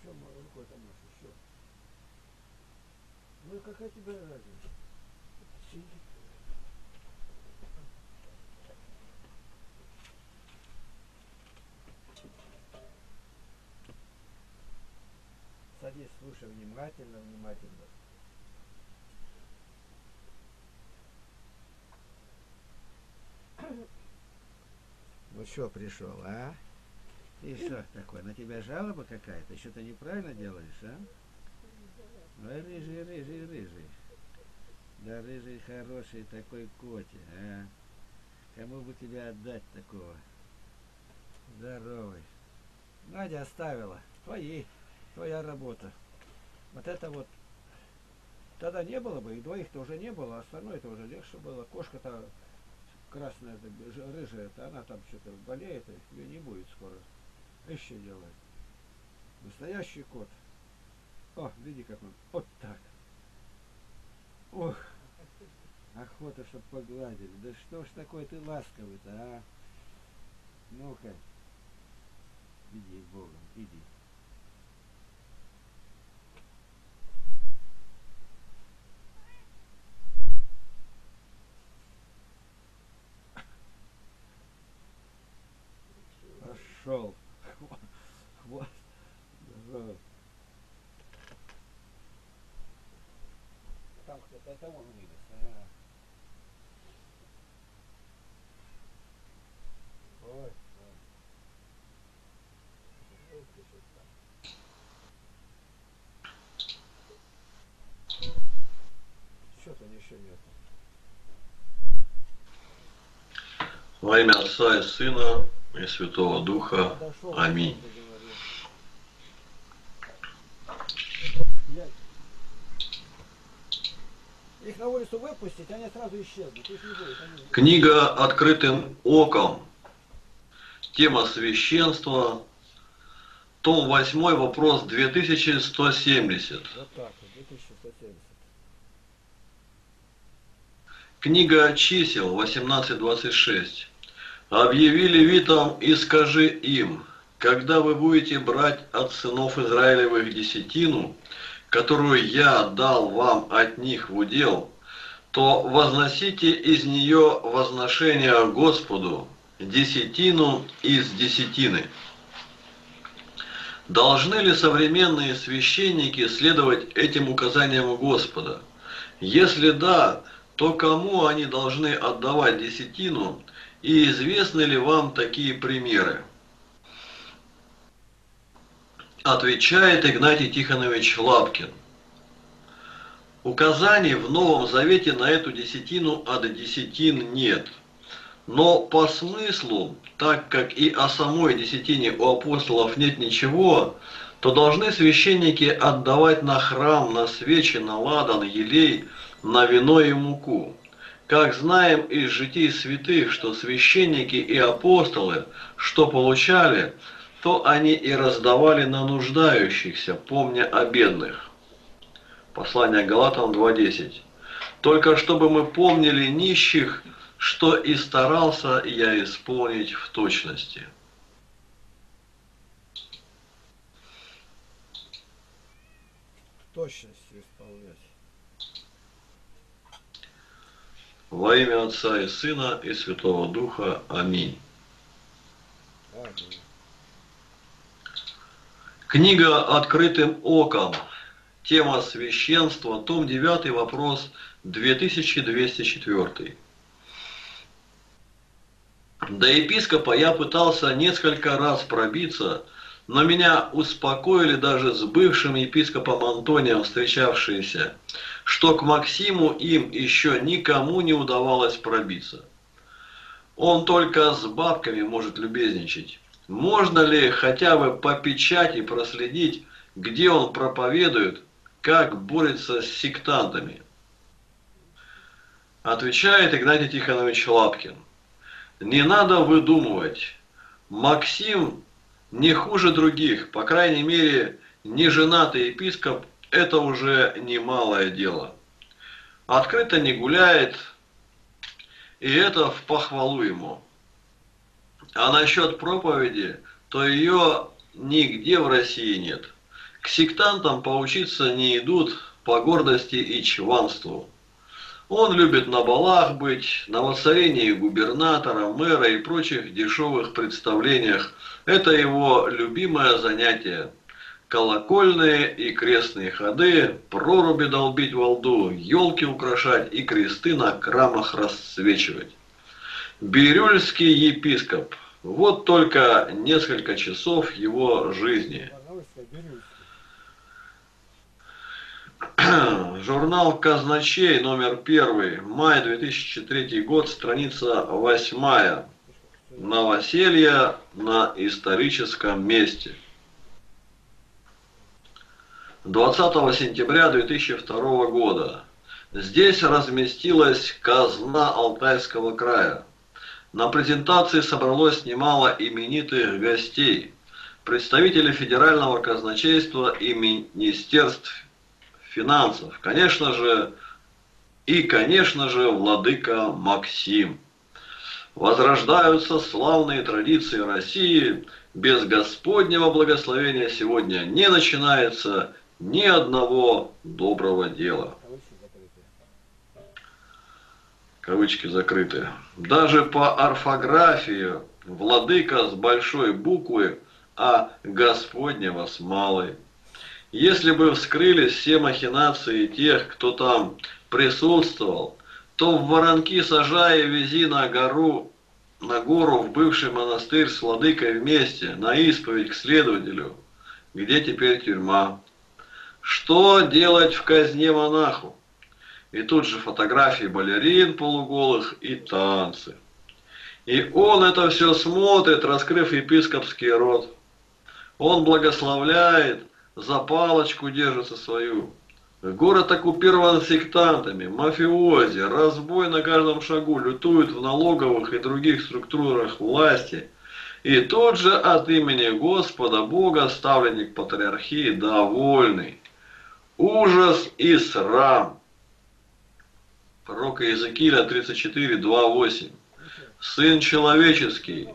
Что рукой там может еще? Ну какая тебе разница? Садись, слушай внимательно, внимательно. Ну что пришел, а? И что такое? На тебя жалоба какая-то? Что-то неправильно делаешь, а? Ну, рыжий, рыжий, рыжий. Да рыжий хороший такой котик, а? Кому бы тебя отдать такого? Здоровый. Надя оставила. Твои. Твоя работа. Вот это вот. Тогда не было бы, и двоих-то уже не было, а остальное-то уже легче было. Кошка-то красная, рыжая-то, она там что-то болеет, ее не будет скоро. Еще делает. Настоящий кот. О, види, как он. Вот так. Ох, охота, чтоб погладили. Да что ж такой ты ласковый-то, а? Ну-ка. Иди с Богом, иди. Пошел. Хвост. Здорово. Там кто-то, это он вылез. Ой. Что-то еще нет. Во имя Отца и Сына и Святого Духа. Аминь. Их на улицу выпустить, они сразу исчезнут. Их не будет, они... Книга «Открытым оком». Тема священства. Том восемь, вопрос две тысячи сто семьдесят. Вот так, две тысячи сто семьдесят. Книга чисел восемнадцать двадцать шесть. «Объяви левитам и скажи им, когда вы будете брать от сынов Израилевых десятину, которую я дал вам от них в удел, то возносите из нее возношение Господу, десятину из десятины». Должны ли современные священники следовать этим указаниям Господа? Если да, то кому они должны отдавать десятину? И известны ли вам такие примеры? Отвечает Игнатий Тихонович Лапкин. Указаний в Новом Завете на эту десятину от десятин нет. Но по смыслу, так как и о самой десятине у апостолов нет ничего, то должны священники отдавать на храм, на свечи, на ладан, елей, на вино и муку. Как знаем из житий святых, что священники и апостолы, что получали, то они и раздавали на нуждающихся, помня о бедных. Послание Галатам два десять. Только чтобы мы помнили нищих, что и старался я исполнить в точности. В точности исполнять. Во имя Отца и Сына и Святого Духа. Аминь. Аминь. Книга «Открытым оком». Тема священства. Том девятый. Вопрос две тысячи двести четыре. До епископа я пытался несколько раз пробиться, но меня успокоили даже с бывшим епископом Антонием встречавшиеся, что к Максиму им еще никому не удавалось пробиться. Он только с бабками может любезничать. Можно ли хотя бы по печати проследить, где он проповедует, как борется с сектантами? Отвечает Игнатий Тихонович Лапкин. Не надо выдумывать. Максим не хуже других, по крайней мере, неженатый епископ – это уже немалое дело. Открыто не гуляет, и это в похвалу ему. А насчет проповеди, то ее нигде в России нет. К сектантам поучиться не идут по гордости и чванству. Он любит на балах быть, на воцарении губернатора, мэра и прочих дешевых представлениях. Это его любимое занятие. Колокольные и крестные ходы, проруби долбить во лду, елки украшать и кресты на крамах расцвечивать. Бирюльский епископ. Вот только несколько часов его жизни. Журнал «Казначей», номер первый, май две тысячи третий год, страница восьмая. Новоселье на историческом месте. двадцатого сентября две тысячи второго года. Здесь разместилась казна Алтайского края. На презентации собралось немало именитых гостей, представители федерального казначейства и министерств финансов, конечно же, и, конечно же, владыка Максим. Возрождаются славные традиции России, без Господнего благословения сегодня не начинается ни одного доброго дела. Кавычки закрыты. Даже по орфографии владыка с большой буквы, а Господнего с малой. Если бы вскрылись все махинации тех, кто там присутствовал, то в воронки сажая вези на гору, на гору в бывший монастырь с владыкой вместе, на исповедь к следователю, где теперь тюрьма. Что делать в казне монаху? И тут же фотографии балерин полуголых и танцы. И он это все смотрит, раскрыв епископский рот. Он благословляет, за палочку держится свою. Город оккупирован сектантами, мафиози, разбой на каждом шагу, лютуют в налоговых и других структурах власти. И тот же от имени Господа Бога ставленник патриархии довольный. Ужас и срам. Пророка Иезекииля тридцать четыре, два восемь. Сын человеческий,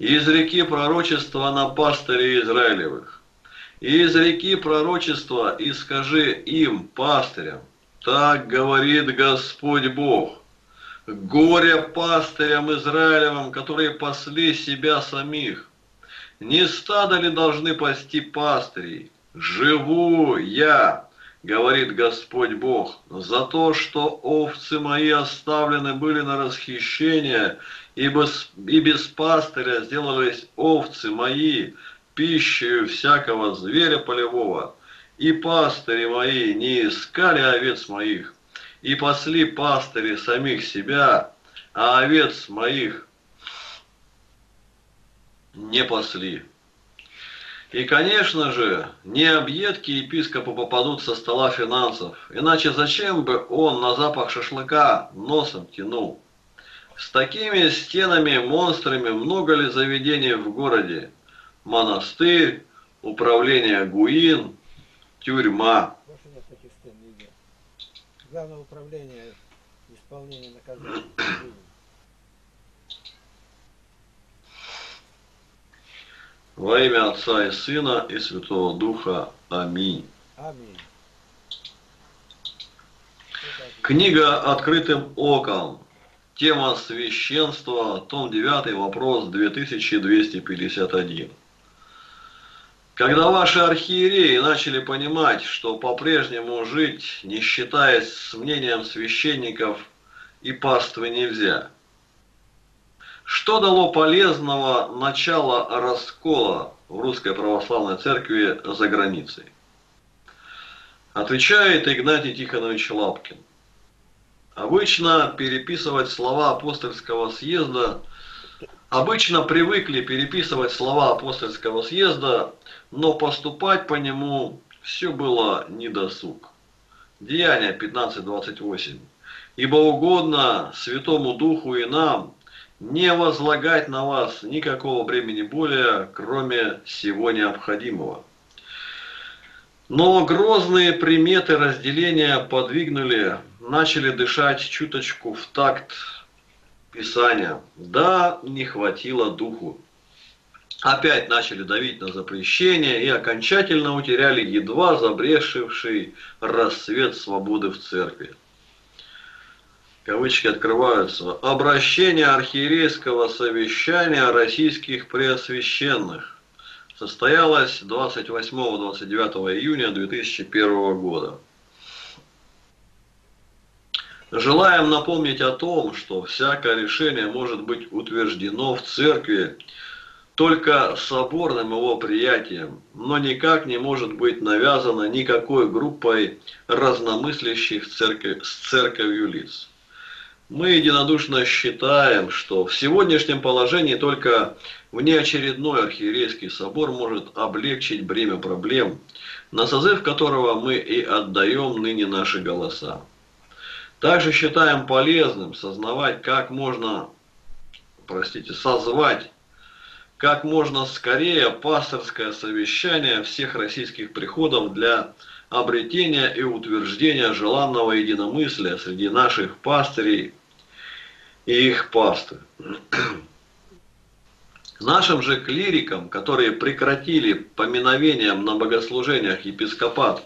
из реки пророчества на пастыре Израилевых. И из реки пророчества, и скажи им, пастырям, так говорит Господь Бог, горе пастырям Израилевым, которые пасли себя самих. Не стадо ли должны пасти пастырей? Живу я, говорит Господь Бог, за то, что овцы мои оставлены были на расхищение, ибо и без пастыря сделались овцы мои, пищею всякого зверя полевого, и пастыри мои не искали овец моих, и пасли пастыри самих себя, а овец моих не пасли. И, конечно же, не объедки епископу попадут со стола финансов, иначе зачем бы он на запах шашлыка носом тянул? С такими стенами, монстрами много ли заведений в городе? Монастырь, управление ГУИН, тюрьма. Больше нет таких стен нигде. Главное управление исполнения наказания. Во имя Отца и Сына и Святого Духа. Аминь. Аминь. Книга «Открытым оком». Тема священства. Том девятый. Вопрос две тысячи двести пятьдесят один. Когда ваши архиереи начали понимать, что по-прежнему жить, не считаясь с мнением священников и паствы, нельзя, что дало полезного начала раскола в Русской Православной Церкви за границей? Отвечает Игнатий Тихонович Лапкин. Обычно переписывать слова апостольского съезда, обычно привыкли переписывать слова апостольского съезда, но поступать по нему все было недосуг. Деяния пятнадцать двадцать восемь. Ибо угодно Святому Духу и нам не возлагать на вас никакого бремени более, кроме всего необходимого. Но грозные приметы разделения подвигнули, начали дышать чуточку в такт Писания. Да, не хватило духу. Опять начали давить на запрещение и окончательно утеряли едва забрежевший рассвет свободы в церкви. Кавычки открываются. Обращение архиерейского совещания российских преосвященных состоялось двадцать восьмого — двадцать девятого июня две тысячи первого года. Желаем напомнить о том, что всякое решение может быть утверждено в церкви только соборным его приятием, но никак не может быть навязано никакой группой разномыслящих церковь, с церковью лиц. Мы единодушно считаем, что в сегодняшнем положении только внеочередной архиерейский собор может облегчить бремя проблем, на созыв которого мы и отдаем ныне наши голоса. Также считаем полезным сознавать, как можно, простите, созвать, как можно скорее пасторское совещание всех российских приходов для обретения и утверждения желанного единомыслия среди наших пастырей и их пасты. Нашим же клирикам, которые прекратили поминовением на богослужениях епископат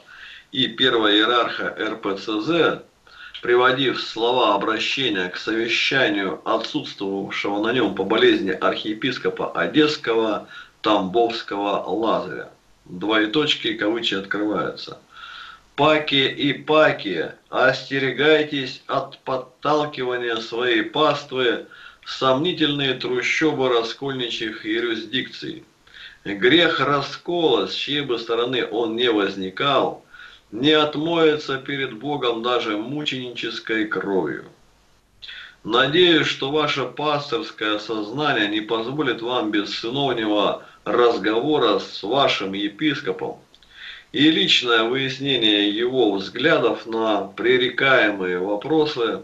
и первого иерарха эр пэ цэ зэ, приводив слова обращения к совещанию отсутствовавшего на нем по болезни архиепископа Одесского, Тамбовского Лазаря. Двоеточки, кавычки открываются. Паки и паки, остерегайтесь от подталкивания своей паствы сомнительные трущобы раскольничьих юрисдикций. Грех раскола, с чьей бы стороны он не возникал, не отмоется перед Богом даже мученической кровью. Надеюсь, что ваше пасторское сознание не позволит вам без сыновнего разговора с вашим епископом и личное выяснение его взглядов на пререкаемые вопросы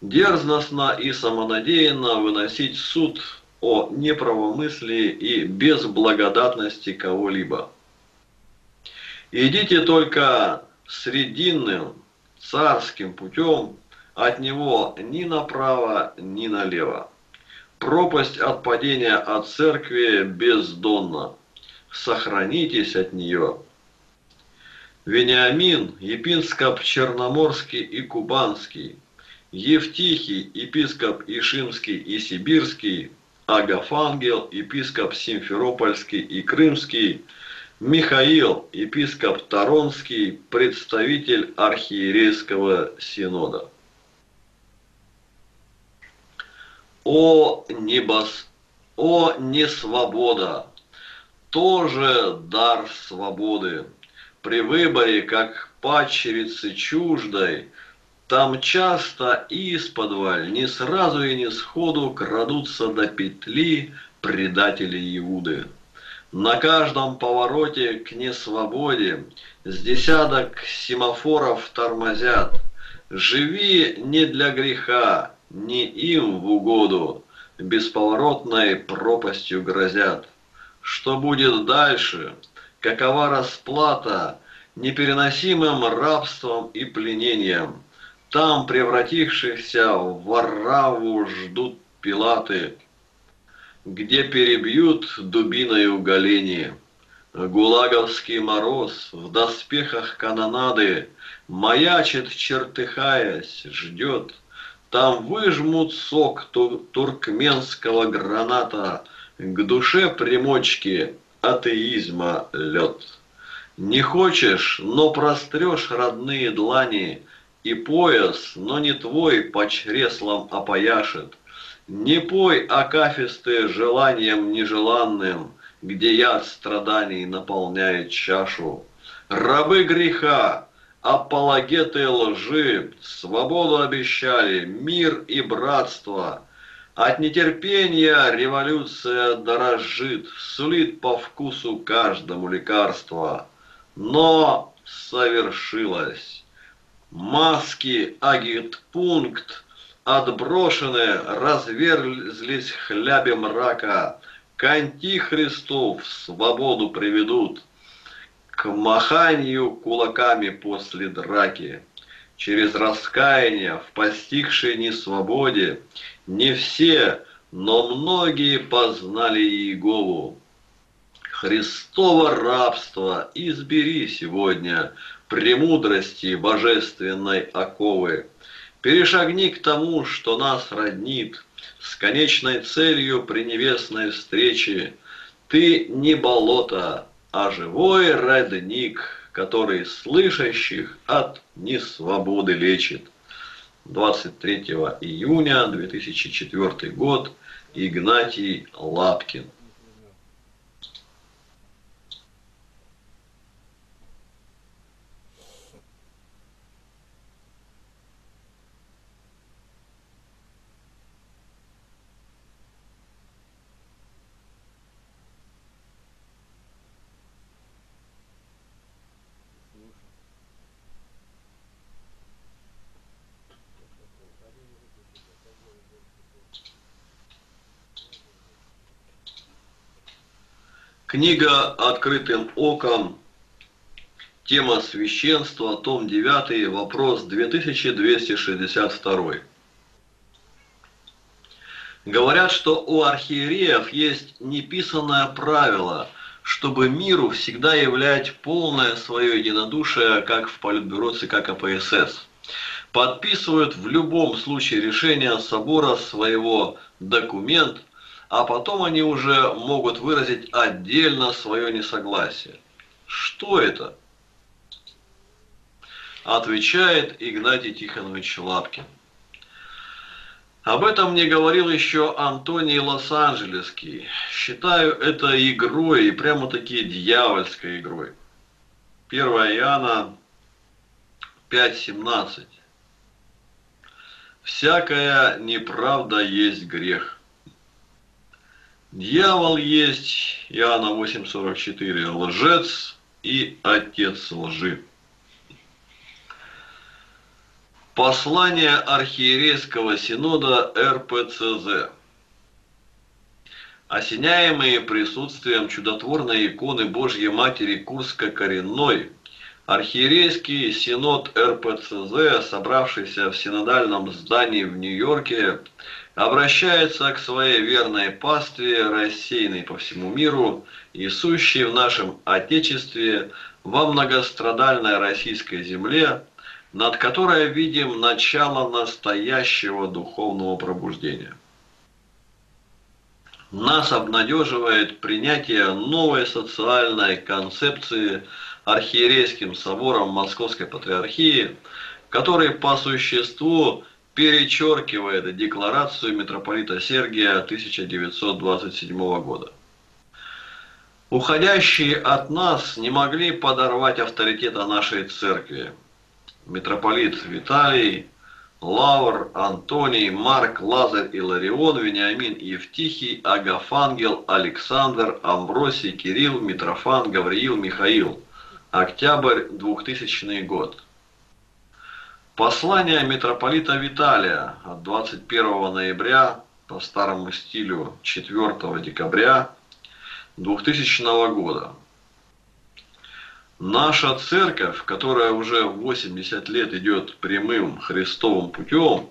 дерзностно и самонадеянно выносить суд о неправомыслии и безблагодатности кого-либо. Идите только срединным царским путем, от него ни направо, ни налево. Пропасть от падения от церкви бездонна. Сохранитесь от нее. Вениамин, епископ Черноморский и Кубанский, Евтихий, епископ Ишимский и Сибирский, Агафангел, епископ Симферопольский и Крымский, Михаил, епископ Торонский, представитель архиерейского синода. О, небос... О, несвобода! Тоже дар свободы. При выборе, как падчерицы чуждой, там часто исподволь, не сразу и не сходу крадутся до петли предатели Иуды. На каждом повороте к несвободе с десяток семафоров тормозят. Живи не для греха, не им в угоду бесповоротной пропастью грозят. Что будет дальше? Какова расплата непереносимым рабством и пленением? Там превратившихся в вораву ждут пилаты, где перебьют дубиною голени. Гулаговский мороз в доспехах канонады маячит, чертыхаясь, ждет. Там выжмут сок туркменского граната, к душе примочки атеизма лед. Не хочешь, но прострешь родные длани, и пояс, но не твой, по чреслам опояшет. Не пой, акафисты, желанием нежеланным, где яд страданий наполняет чашу. Рабы греха, апологеты лжи, свободу обещали, мир и братство. От нетерпения революция дорожит, сулит по вкусу каждому лекарство. Но совершилось. Маски, агитпункт отброшены, разверзлись хляби мрака, к антихристу в свободу приведут, к маханию кулаками после драки. Через раскаяние в постигшей несвободе не все, но многие познали Иегову. Христово рабство избери сегодня премудрости божественной оковы. Перешагни к тому, что нас роднит, с конечной целью пренебесной встречи. Ты не болото, а живой родник, который слышащих от несвободы лечит. двадцать третьего июня две тысячи четвёртый год. Игнатий Лапкин. Книга «Открытым оком», тема священства, том девятый, вопрос две тысячи двести шестьдесят два. Говорят, что у архиереев есть неписанное правило, чтобы миру всегда являть полное свое единодушие, как в Политбюро ЦК КПСС. Подписывают в любом случае решение собора своего документ, а потом они уже могут выразить отдельно свое несогласие. Что это? Отвечает Игнатий Тихонович Лапкин. Об этом мне говорил еще Антоний Лос-Анджелесский. Считаю это игрой, и прямо-таки дьявольской игрой. первое Иоанна пять семнадцать. «Всякая неправда есть грех». Дьявол есть, Иоанна восемь сорок четыре, лжец и отец лжи. Послание архиерейского синода эр пэ цэ зэ. Осеняемые присутствием чудотворной иконы Божьей Матери Курско-Коренной, архиерейский синод эр пэ цэ зэ, собравшийся в синодальном здании в Нью-Йорке, обращается к своей верной пастве, рассеянной по всему миру и сущей в нашем Отечестве, во многострадальной российской земле, над которой видим начало настоящего духовного пробуждения. Нас обнадеживает принятие новой социальной концепции архиерейским собором Московской Патриархии, который по существу перечеркивает декларацию митрополита Сергия тысяча девятьсот двадцать седьмого года. Уходящие от нас не могли подорвать авторитета нашей церкви. Митрополит Виталий Лавр, Антоний, Марк, Лазарь, Иларион, Вениамин, Евтихий, Агафангел, Александр, Амвросий, Кирилл, Митрофан, Гавриил, Михаил. Октябрь, двухтысячный год. Послание митрополита Виталия от двадцать первого ноября по старому стилю четвёртого декабря двухтысячного года. Наша церковь, которая уже восемьдесят лет идет прямым Христовым путем,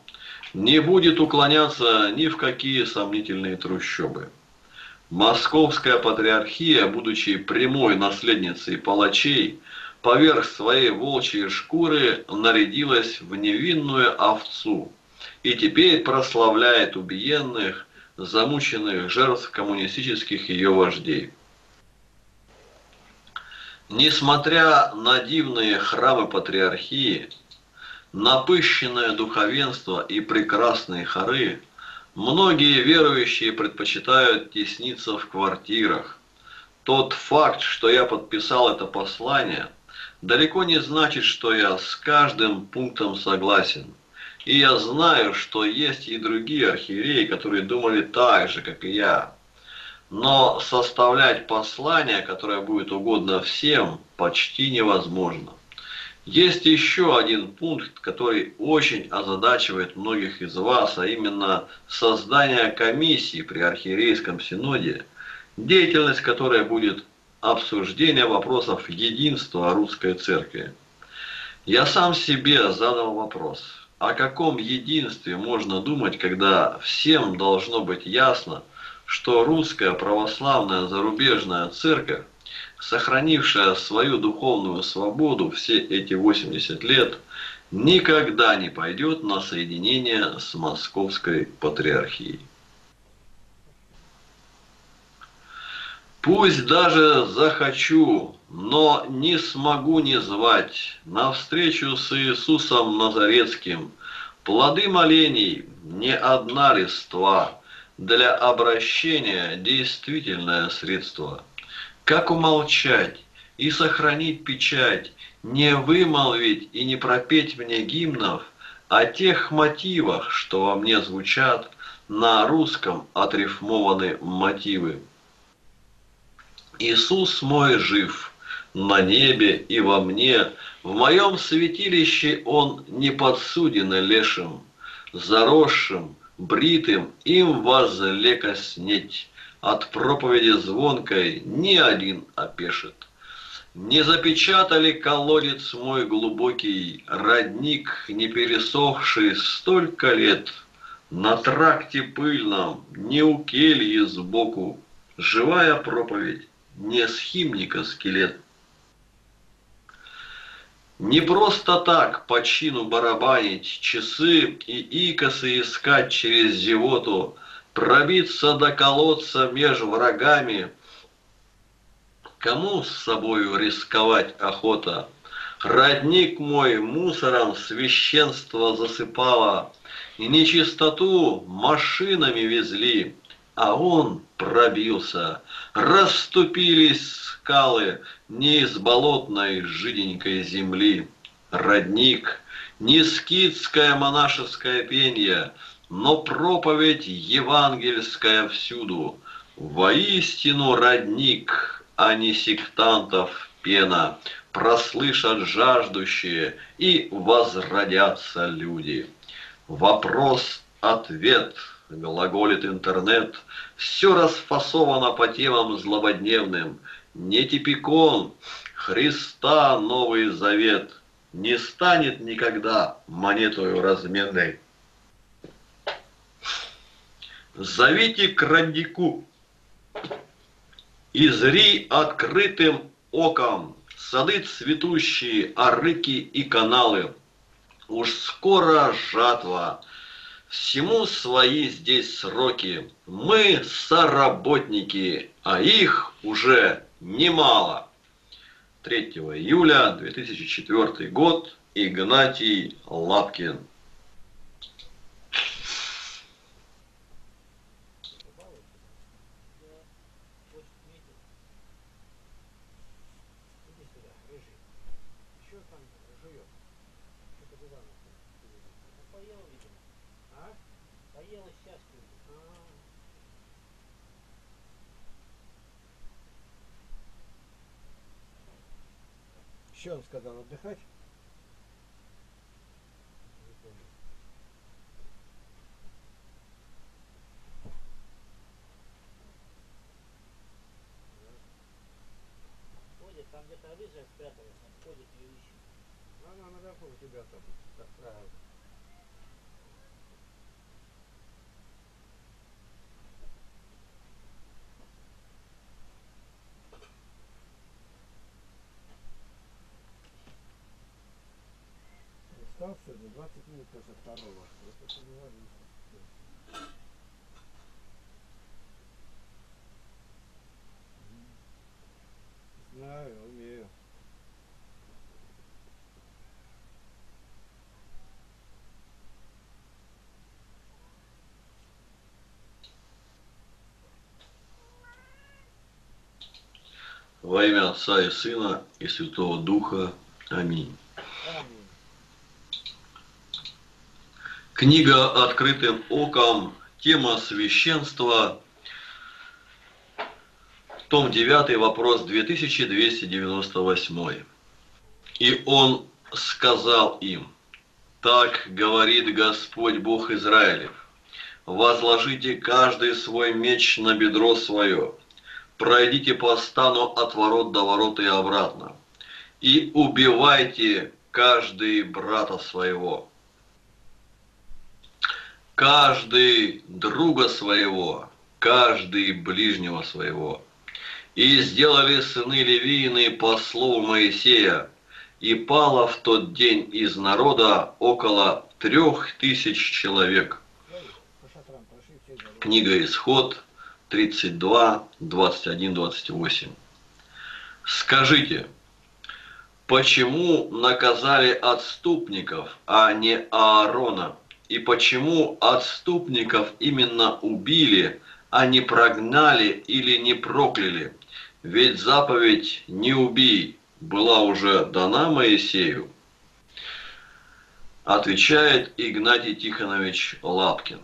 не будет уклоняться ни в какие сомнительные трущобы. Московская патриархия, будучи прямой наследницей палачей, поверх своей волчьей шкуры нарядилась в невинную овцу и теперь прославляет убиенных, замученных жертв коммунистических ее вождей. Несмотря на дивные храмы патриархии, напыщенное духовенство и прекрасные хоры, многие верующие предпочитают тесниться в квартирах. Тот факт, что я подписал это послание, далеко не значит, что я с каждым пунктом согласен. И я знаю, что есть и другие архиереи, которые думали так же, как и я. Но составлять послание, которое будет угодно всем, почти невозможно. Есть еще один пункт, который очень озадачивает многих из вас, а именно создание комиссии при архиерейском синоде, деятельность которой будет обсуждение вопросов единства русской церкви. Я сам себе задал вопрос, о каком единстве можно думать, когда всем должно быть ясно, что русская православная зарубежная церковь, сохранившая свою духовную свободу все эти восемьдесят лет, никогда не пойдет на соединение с Московской патриархией. Пусть даже захочу, но не смогу не звать на встречу с Иисусом Назарецким плоды молений не одна листва. Для обращения действительное средство. Как умолчать и сохранить печать, не вымолвить и не пропеть мне гимнов о тех мотивах, что во мне звучат, на русском отрифмованы мотивы. Иисус мой жив, на небе и во мне, в моем святилище Он не подсуден лешим, заросшим, бритым им возлекоснеть, от проповеди звонкой ни один опешит. Не запечатали колодец мой глубокий, родник, не пересохший столько лет, на тракте пыльном, не у кельи сбоку, живая проповедь, не схимника скелет. Не просто так по чину барабанить часы и икосы искать через зевоту, пробиться до колодца меж врагами. Кому с собою рисковать охота? Родник мой мусором священство засыпало, и нечистоту машинами везли, а он пробился. Расступились скалы не из болотной жиденькой земли. Родник, не скитское монашеское пение, но проповедь евангельская всюду. Воистину родник, а не сектантов пена. Прослышат жаждущие, и возродятся люди. Вопрос-ответ. Глаголит интернет, все расфасовано по темам злободневным. Не типикон, Христа Новый Завет не станет никогда монетою разменной. Зовите к роднику, и зри открытым оком сады цветущие, арыки и каналы. Уж скоро жатва. Всему свои здесь сроки, мы соработники, а их уже немало. третьего июля две тысячи четвёртый год, Игнатий Лапкин. поела сейчас. Еще он сказал отдыхать. Ходит, там где-то оружие спряталось, он ходит и ищет. Ну, она наверху у тебя там, так правильно. Встал сегодня двадцать минут после второго. Это не важно. Знаю, умею. Во имя Отца и Сына и Святого Духа. Аминь. Аминь. Книга «Открытым оком», тема священства, том девятый, вопрос две тысячи двести девяносто восемь. «И он сказал им: так говорит Господь Бог Израилев, возложите каждый свой меч на бедро свое. Пройдите по стану от ворот до ворот и обратно, и убивайте каждый брата своего, каждый друга своего, каждый ближнего своего. И сделали сыны Левиины по слову Моисея, и пало в тот день из народа около трех тысяч человек». Книга «Исход», тридцать два, двадцать один, двадцать восемь. «Скажите, почему наказали отступников, а не Аарона? И почему отступников именно убили, а не прогнали или не прокляли? Ведь заповедь «не убий» была уже дана Моисею?» Отвечает Игнатий Тихонович Лапкин.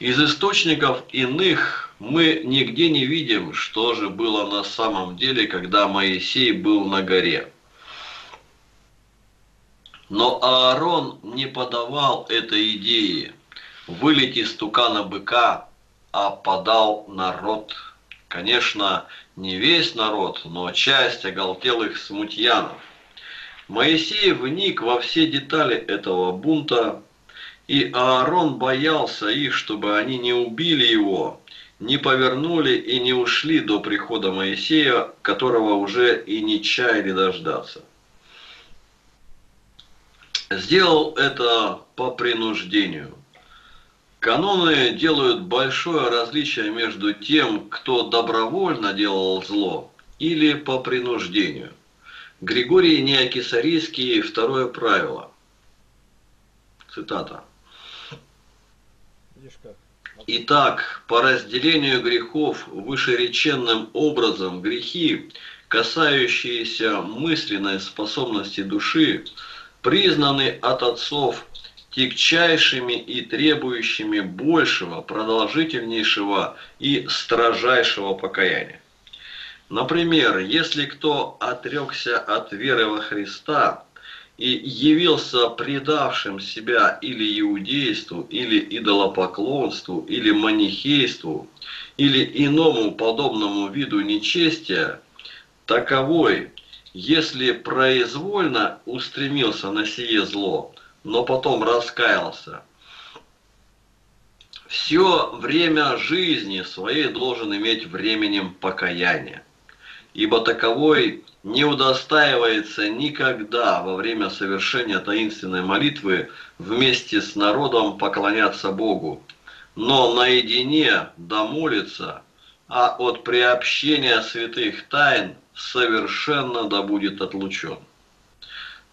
Из источников иных мы нигде не видим, что же было на самом деле, когда Моисей был на горе. Но Аарон не подавал этой идеи «вылить из тукана быка», а подал народ. Конечно, не весь народ, но часть оголтелых смутьянов. Моисей вник во все детали этого бунта, и Аарон боялся их, чтобы они не убили его, не повернули и не ушли до прихода Моисея, которого уже и не чаяли дождаться. Сделал это по принуждению. Каноны делают большое различие между тем, кто добровольно делал зло, или по принуждению. Григорий Неокесарийский, второе правило. Цитата. «Итак, по разделению грехов вышереченным образом грехи, касающиеся мысленной способности души, признаны от отцов тягчайшими и требующими большего, продолжительнейшего и строжайшего покаяния. Например, если кто отрекся от веры во Христа и явился предавшим себя или иудейству, или идолопоклонству, или манихейству, или иному подобному виду нечестия, таковой, если произвольно устремился на сие зло, но потом раскаялся, все время жизни своей должен иметь временем покаяния, ибо таковой не удостаивается никогда во время совершения таинственной молитвы вместе с народом поклоняться Богу, но наедине домолится, а от приобщения святых тайн совершенно да будет отлучен.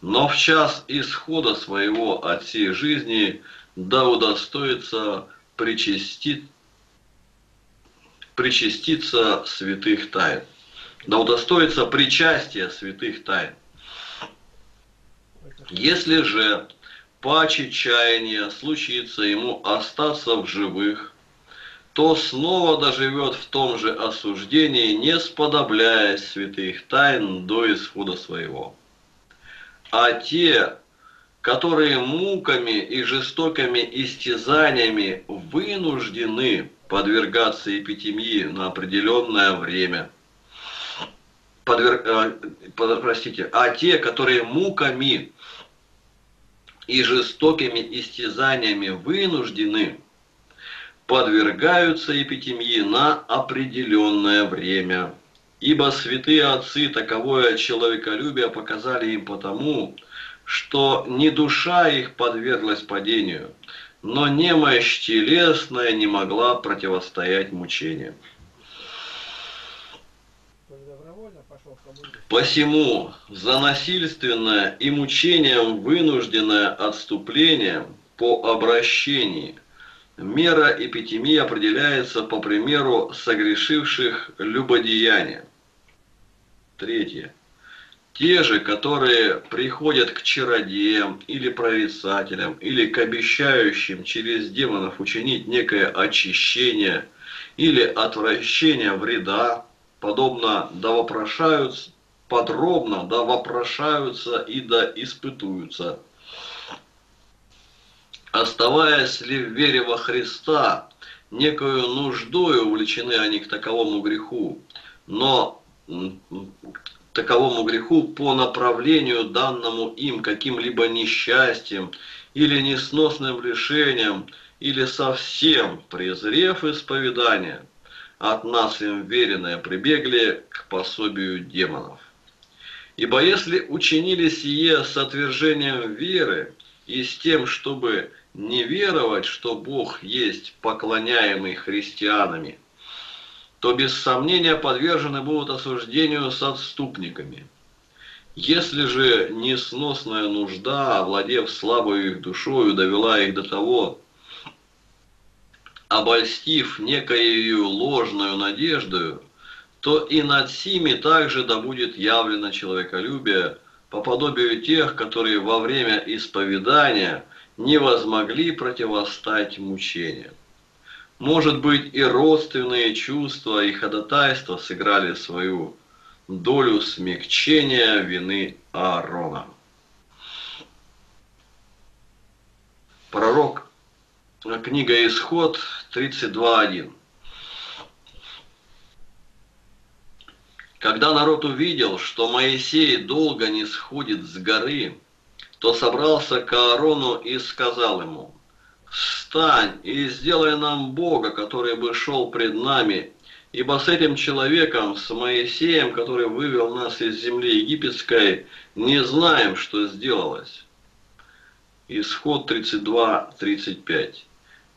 Но в час исхода своего от сей жизни да удостоится причастит... причаститься святых тайн. Да удостоится причастия святых тайн. Если же паче чаяния случится ему остаться в живых, то снова доживет в том же осуждении, не сподобляясь святых тайн до исхода своего. А те, которые муками и жестокими истязаниями вынуждены подвергаться эпитемии на определенное время, Подверг, э, под, простите, а те, которые муками и жестокими истязаниями вынуждены, подвергаются эпитемии на определенное время. Ибо святые отцы таковое человеколюбие показали им потому, что не душа их подверглась падению, но немощь телесная не могла противостоять мучениям. Посему за насильственное и мучением вынужденное отступление по обращении мера эпитемии определяется по примеру согрешивших любодеяния. Третье. Те же, которые приходят к чародеям или прорицателям, или к обещающим через демонов учинить некое очищение или отвращение вреда, подобно да вопрошаются, подробно да вопрошаются и да испытуются, оставаясь ли в вере во Христа, некую нуждою увлечены они к таковому греху, но к таковому греху по направлению данному им каким-либо несчастьем или несносным лишением, или совсем презрев исповедание, от нас им веренное прибегли к пособию демонов. Ибо если учинили сие с отвержением веры и с тем, чтобы не веровать, что Бог есть поклоняемый христианами, то без сомнения подвержены будут осуждению с отступниками. Если же несносная нужда, овладев слабою их душою, довела их до того, обольстив некоею ложную надеждою, то и над сими также да будет явлено человеколюбие, по подобию тех, которые во время исповедания не возмогли противостать мучениям. Может быть, и родственные чувства, и ходатайства сыграли свою долю смягчения вины Аарона. Пророк. Книга Исход тридцать два один. Когда народ увидел, что Моисей долго не сходит с горы, то собрался к Аарону и сказал ему: «Встань и сделай нам Бога, который бы шел пред нами, ибо с этим человеком, с Моисеем, который вывел нас из земли египетской, не знаем, что сделалось». Исход тридцать два тридцать пять.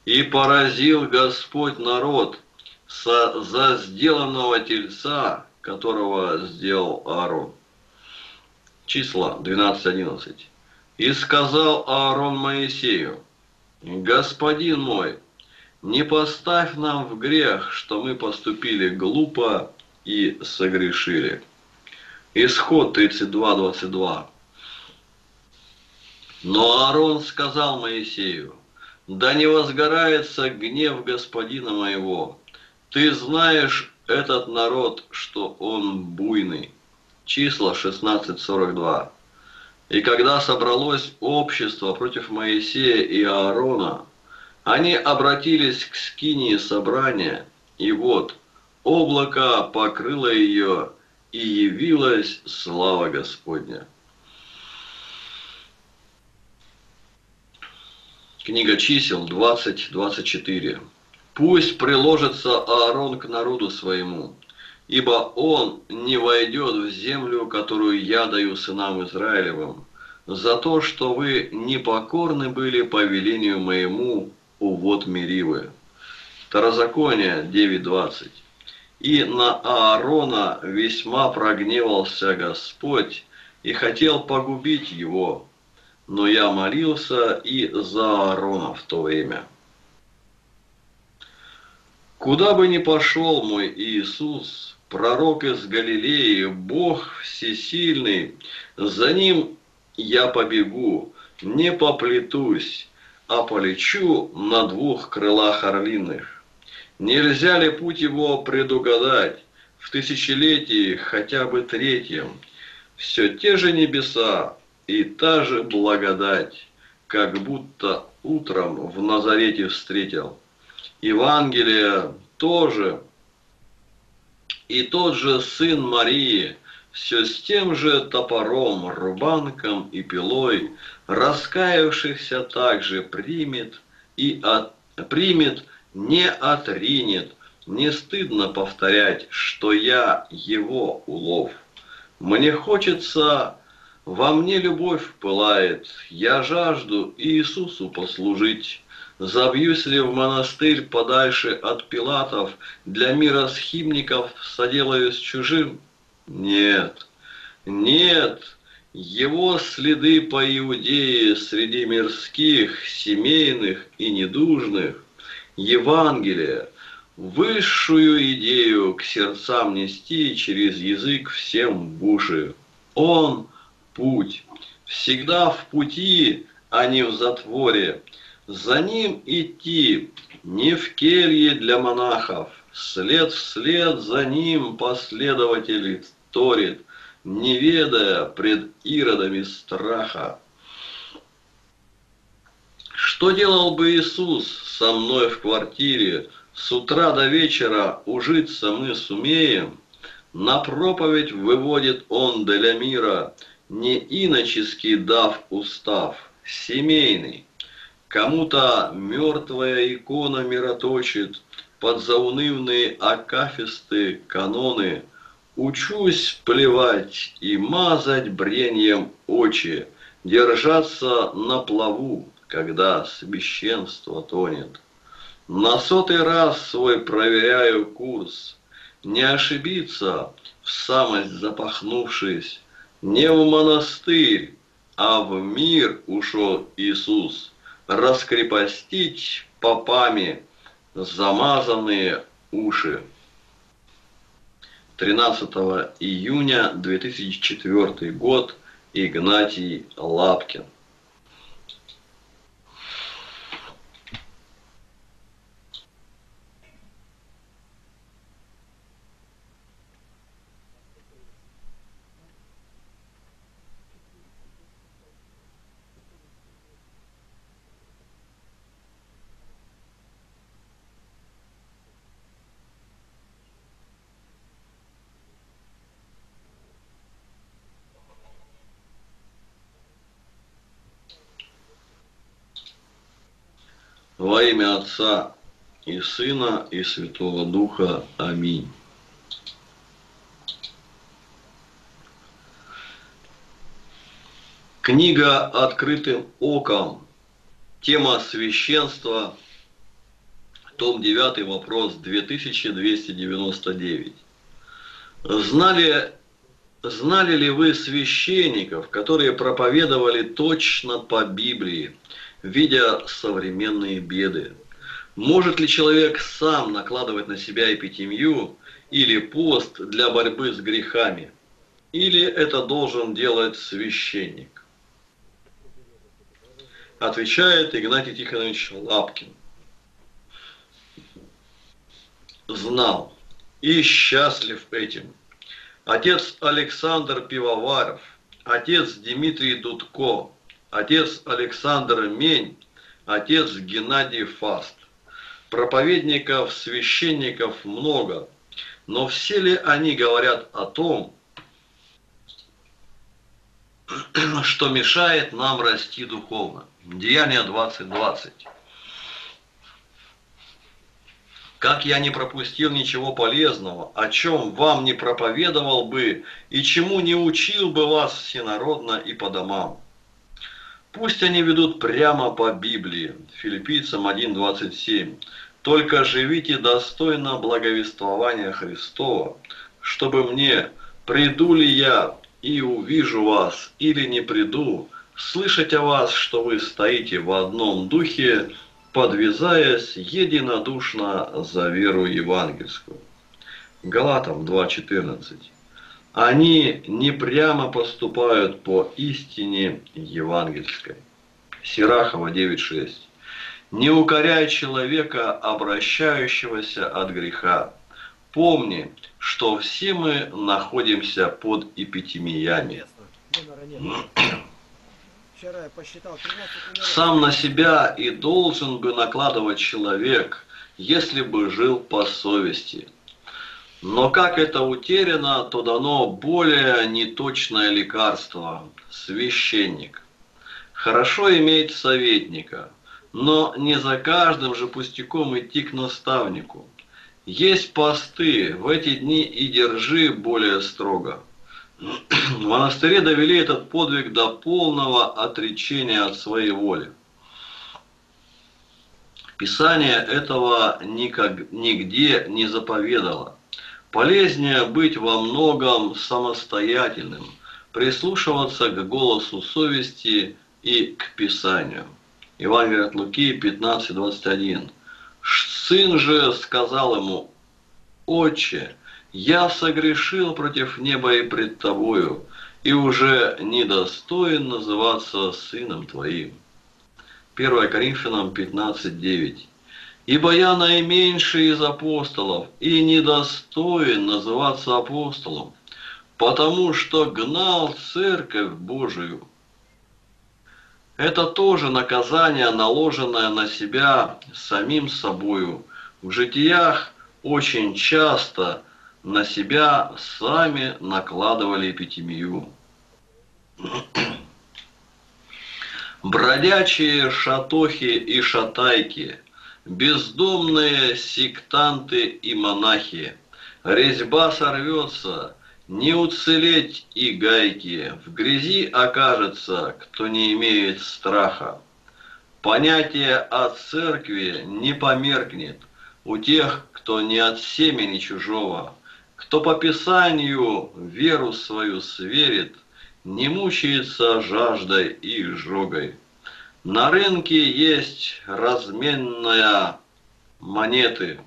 «И поразил Господь народ со, за сделанного тельца, которого сделал Аарон». Числа двенадцать одиннадцать. «И сказал Аарон Моисею: Господин мой, не поставь нам в грех, что мы поступили глупо и согрешили». Исход тридцать два двадцать два. Но Аарон сказал Моисею: «Да не возгорается гнев Господина моего. Ты знаешь этот народ, что он буйный». Числа шестнадцать сорок два. «И когда собралось общество против Моисея и Аарона, они обратились к скинии собрания, и вот облако покрыло ее, и явилась слава Господня». Книга чисел двадцать двадцать четыре. «Пусть приложится Аарон к народу своему, ибо он не войдет в землю, которую я даю сынам Израилевым, за то, что вы непокорны были по велению моему у вод Меривы». Второзаконие девять двадцать. «И на Аарона весьма прогневался Господь и хотел погубить его. Но я молился и за Аарона в то время». Куда бы ни пошел мой Иисус, пророк из Галилеи, Бог всесильный, за ним я побегу, не поплетусь, а полечу на двух крылах орлиных. Нельзя ли путь его предугадать в тысячелетии хотя бы третьем? Все те же небеса и та же благодать, как будто утром в Назарете встретил. Евангелие тоже, и тот же сын Марии, все с тем же топором, рубанком и пилой, раскаявшихся также примет и от, примет, не отринет. Не стыдно повторять, что я его улов. Мне хочется, во мне любовь пылает, я жажду Иисусу послужить. Забьюсь ли в монастырь подальше от пилатов, для мира схимников соделаюсь чужим? Нет, нет, его следы по Иудее среди мирских, семейных и недужных. Евангелие, высшую идею к сердцам нести через язык всем в уши. Он путь, всегда в пути, а не в затворе. За ним идти не в келье для монахов, след вслед за ним последователи торит, не ведая пред иродами страха. Что делал бы Иисус со мной в квартире? С утра до вечера ужиться мы сумеем. На проповедь выводит он для мира, не иночески дав устав, семейный. Кому-то мертвая икона мироточит под заунывные акафисты каноны. Учусь плевать и мазать бреньем очи, держаться на плаву, когда священство тонет. На сотый раз свой проверяю курс, не ошибиться в самость запахнувшись. Не в монастырь, а в мир ушел Иисус, раскрепостить попами замазанные уши. тринадцатого июня две тысячи четвёртый год. Игнатий Лапкин. Во имя Отца и Сына и Святого Духа. Аминь. Книга «Открытым оком». Тема священства. Том девятый, вопрос две тысячи двести девяносто девять. Знали, знали ли вы священников, которые проповедовали точно по Библии, видя современные беды? Может ли человек сам накладывать на себя эпитемью или пост для борьбы с грехами? Или это должен делать священник? Отвечает Игнатий Тихонович Лапкин. Знал и счастлив этим. Отец Александр Пивоваров, отец Дмитрий Дудко, отец Александр Мень, отец Геннадий Фаст. Проповедников, священников много, но все ли они говорят о том, что мешает нам расти духовно? Деяния двадцать двадцать. Как я не пропустил ничего полезного, о чем вам не проповедовал бы и чему не учил бы вас всенародно и по домам. Пусть они ведут прямо по Библии, Филиппийцам один двадцать семь. Только живите достойно благовествования Христова, чтобы мне, приду ли я и увижу вас, или не приду, слышать о вас, что вы стоите в одном духе, подвязаясь единодушно за веру евангельскую. Галатам два четырнадцать. Они не прямо поступают по истине евангельской. Сирахова девять шесть. Не укоряй человека, обращающегося от греха. Помни, что все мы находимся под эпитемиями. Сам на себя и должен бы накладывать человек, если бы жил по совести. Но как это утеряно, то дано более неточное лекарство – священник. Хорошо иметь советника, но не за каждым же пустяком идти к наставнику. Есть посты, в эти дни и держи более строго. В монастыре довели этот подвиг до полного отречения от своей воли. Писание этого никак, нигде не заповедало. Полезнее быть во многом самостоятельным, прислушиваться к голосу совести и к Писанию. Евангелие от Луки пятнадцать двадцать один. Сын же сказал ему: «Отче, я согрешил против неба и пред тобою, и уже недостоин называться сыном твоим». первое Коринфянам пятнадцать девять. «Ибо я наименьший из апостолов, и недостоин называться апостолом, потому что гнал церковь Божию». Это тоже наказание, наложенное на себя самим собою. В житиях очень часто на себя сами накладывали эпитемию. Бродячие шатохи и шатайки, бездомные сектанты и монахи, резьба сорвется, не уцелеть и гайки, в грязи окажется, кто не имеет страха. Понятие о церкви не померкнет у тех, кто не от семени чужого, кто по Писанию веру свою сверит, не мучается жаждой и изжогой. На рынке есть разменная монеты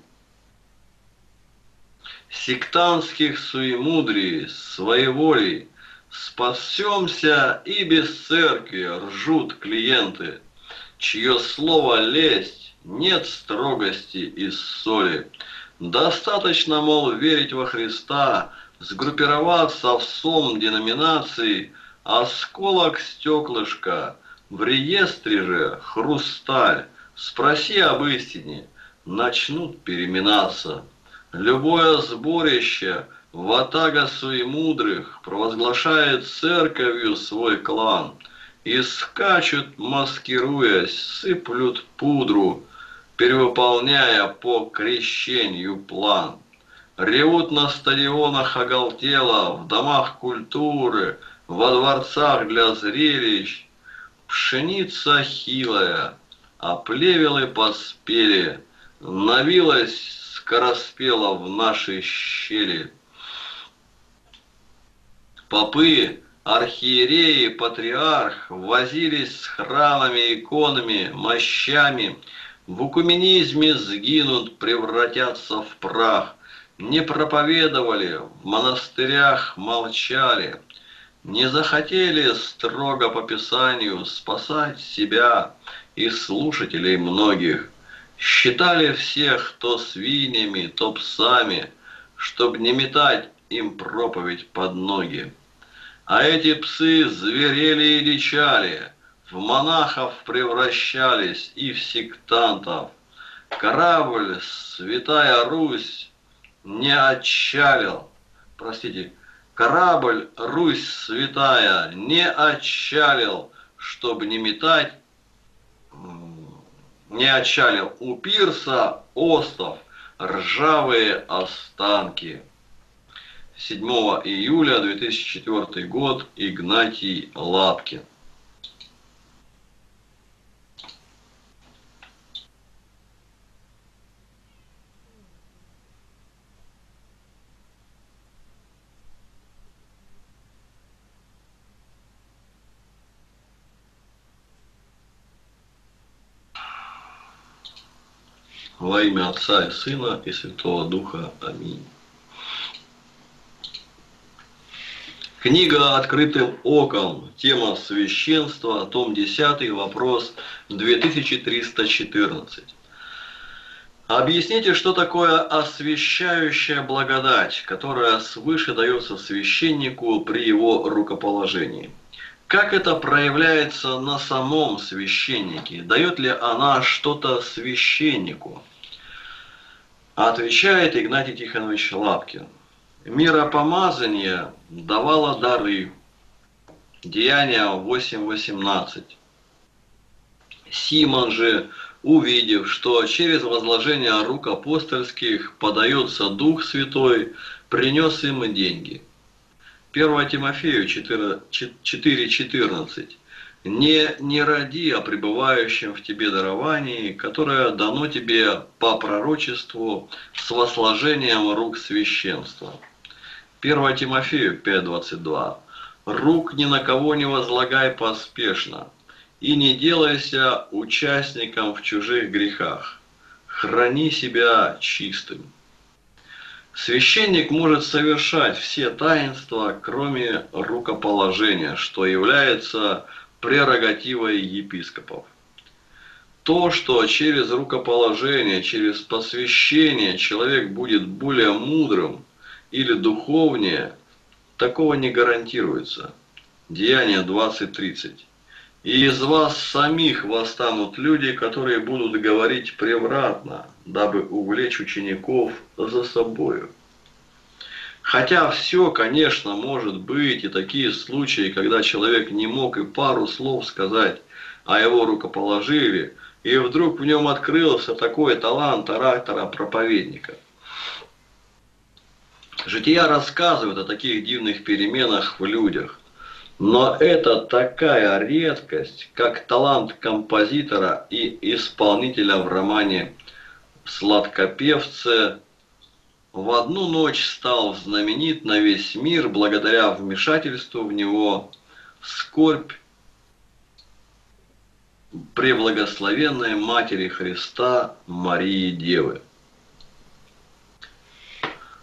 сектантских суемудрий, своеволий. Спасемся и без церкви, ржут клиенты, чье слово лесть, нет строгости и соли. Достаточно, мол, верить во Христа, сгруппироваться в сом деноминации, осколок стеклышка, в реестре же хрусталь. Спроси об истине, начнут переминаться. Любое сборище, ватага суемудрых, провозглашает церковью свой клан. И скачут, маскируясь, сыплют пудру, перевыполняя по крещению план. Ревут на стадионах оголтело, в домах культуры, во дворцах для зрелищ. Пшеница хилая, а плевелы поспели, навилась скороспела в нашей щели. Попы, архиереи, патриарх возились с храмами, иконами, мощами. В экуменизме сгинут, превратятся в прах. Не проповедовали, в монастырях молчали. Не захотели строго по Писанию спасать себя и слушателей многих. Считали всех то свиньями, то псами, чтобы не метать им проповедь под ноги. А эти псы зверели и дичали, в монахов превращались и в сектантов. Корабль «Святая Русь» не отчалил, простите, корабль «Русь Святая» не отчалил, чтобы не метать, не отчалил у пирса остов ржавые останки. седьмое июля две тысячи четвёртый год. Игнатий Лапкин. Во имя Отца и Сына и Святого Духа. Аминь. Книга «Открытым оком», тема «Священство», том десятый, вопрос две тысячи триста четырнадцать. Объясните, что такое освящающая благодать, которая свыше дается священнику при его рукоположении. Как это проявляется на самом священнике? Дает ли она что-то священнику? Отвечает Игнатий Тихонович Лапкин. Миропомазание давало дары. Деяния восемь восемнадцать. Симон же, увидев, что через возложение рук апостольских подается Дух Святой, принес им и деньги. первое Тимофею четыре четырнадцать. «Не, не ради о пребывающем в тебе даровании, которое дано тебе по пророчеству с возложением рук священства». первое Тимофею пять двадцать два. «Рук ни на кого не возлагай поспешно, и не делайся участником в чужих грехах. Храни себя чистым». Священник может совершать все таинства, кроме рукоположения, что является прерогативой епископов. То, что через рукоположение, через посвящение человек будет более мудрым или духовнее, такого не гарантируется. Деяния двадцать тридцать. «И из вас самих восстанут люди, которые будут говорить превратно, дабы увлечь учеников за собою». Хотя все, конечно, может быть, и такие случаи, когда человек не мог и пару слов сказать, а его рукоположили, и вдруг в нем открылся такой талант оратора-проповедника. Жития рассказывают о таких дивных переменах в людях. Но это такая редкость, как талант композитора и исполнителя в романе «Сладкопевцы». В одну ночь стал знаменит на весь мир благодаря вмешательству в него скорбь преблагословенной Матери Христа Марии Девы.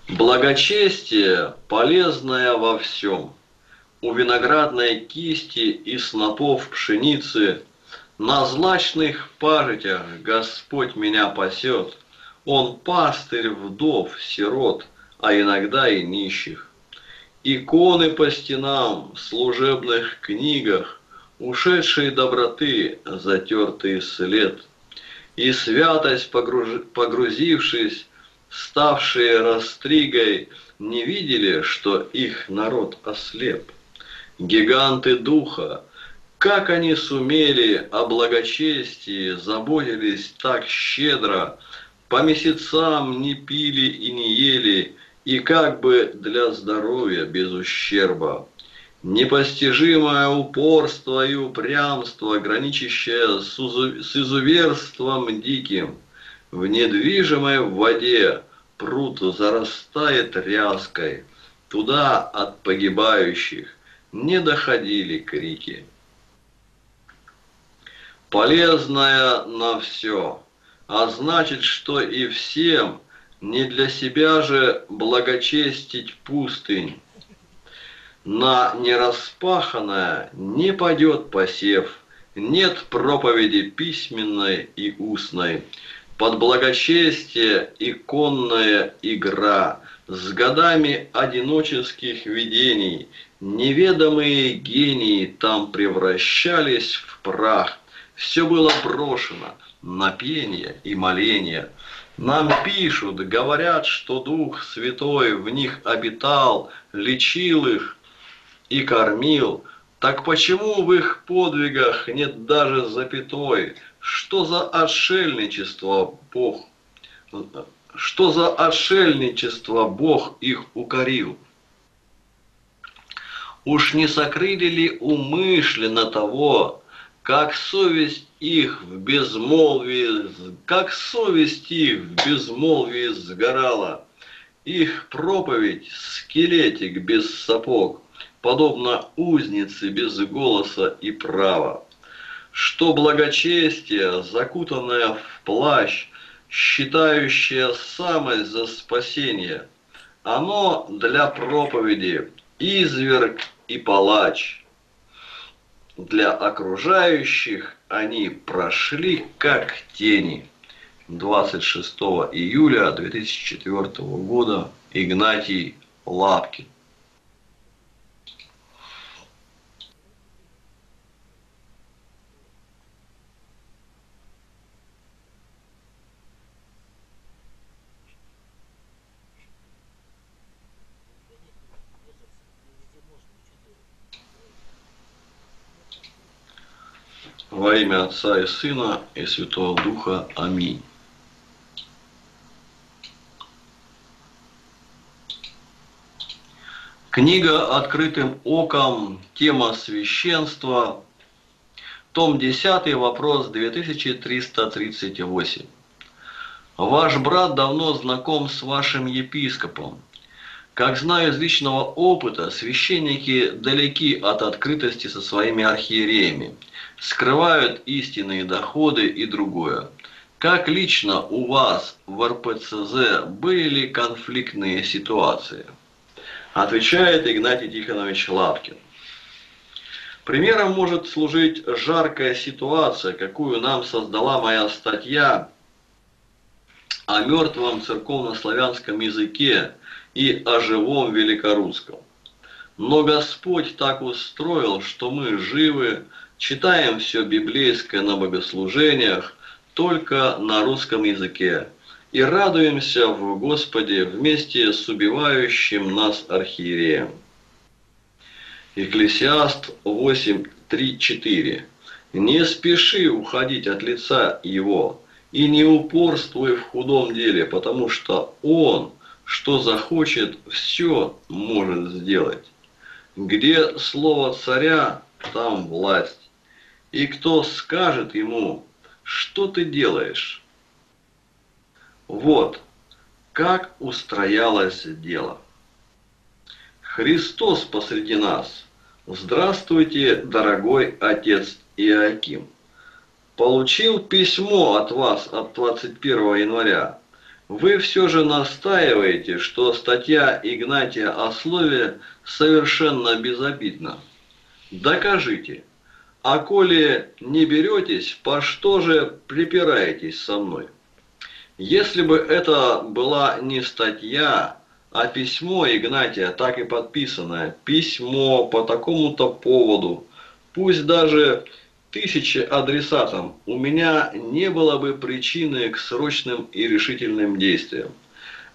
Благочестие, полезное во всем. У виноградной кисти и снопов пшеницы, на злачных пажитях Господь меня пасет, Он пастырь вдов, сирот, а иногда и нищих. Иконы по стенам, в служебных книгах, ушедшие доброты, затертый след, и святость погруж... погрузившись, ставшие растригой, не видели, что их народ ослеп. Гиганты духа, как они сумели о благочестии, заботились так щедро, по месяцам не пили и не ели, и как бы для здоровья без ущерба. Непостижимое упорство и упрямство, граничащее с изуверством диким, в недвижимой воде пруд зарастает ряской, туда от погибающих не доходили крики. Полезное на все, а значит, что и всем, не для себя же благочестить пустынь. На нераспаханное не падет посев, нет проповеди письменной и устной. Под благочестие иконная игра, с годами одиноческих видений, неведомые гении там превращались в прах. Все было брошено на пение и моление. Нам пишут, говорят, что Дух Святой в них обитал, лечил их и кормил. Так почему в их подвигах нет даже запятой? Что за отшельничество Бог? Что за отшельничество Бог их укорил? Уж не сокрыли ли умышленно того, как совесть их в безмолвии, как совесть их в безмолвии сгорала? Их проповедь — скелетик без сапог, подобно узнице без голоса и права. Что благочестие, закутанное в плащ, считающее самость за спасение, оно для проповеди изверг и палач. Для окружающих они прошли как тени. двадцать шестого июля две тысячи четвёртого года Игнатий Лапкин. Во имя Отца и Сына и Святого Духа. Аминь. Книга «Открытым оком. Тема священства». Том десятый, вопрос две тысячи триста тридцать восемь. Ваш брат давно знаком с вашим епископом. Как знаю из личного опыта, священники далеки от открытости со своими архиереями, скрывают истинные доходы и другое. Как лично у вас в эр пэ цэ зэ были ли конфликтные ситуации? Отвечает Игнатий Тихонович Лапкин. Примером может служить жаркая ситуация, какую нам создала моя статья о мертвом церковнославянском языке и о живом великорусском. Но Господь так устроил, что мы живы, читаем все библейское на богослужениях только на русском языке и радуемся в Господе вместе с убивающим нас архиереем. Екклесиаст восемь, три, четыре. «Не спеши уходить от лица его, и не упорствуй в худом деле, потому что он, что захочет, все может сделать. Где слово царя, там власть. И кто скажет ему, что ты делаешь? Вот как устроялось дело. Христос посреди нас. Здравствуйте, дорогой отец Иоаким. Получил письмо от вас от двадцать первого января. Вы все же настаиваете, что статья Игнатия о слове совершенно безобидна. Докажите. А коли не беретесь, по что же припираетесь со мной? Если бы это была не статья, а письмо Игнатия, так и подписанное, письмо по такому-то поводу, пусть даже тысячи адресатам, у меня не было бы причины к срочным и решительным действиям.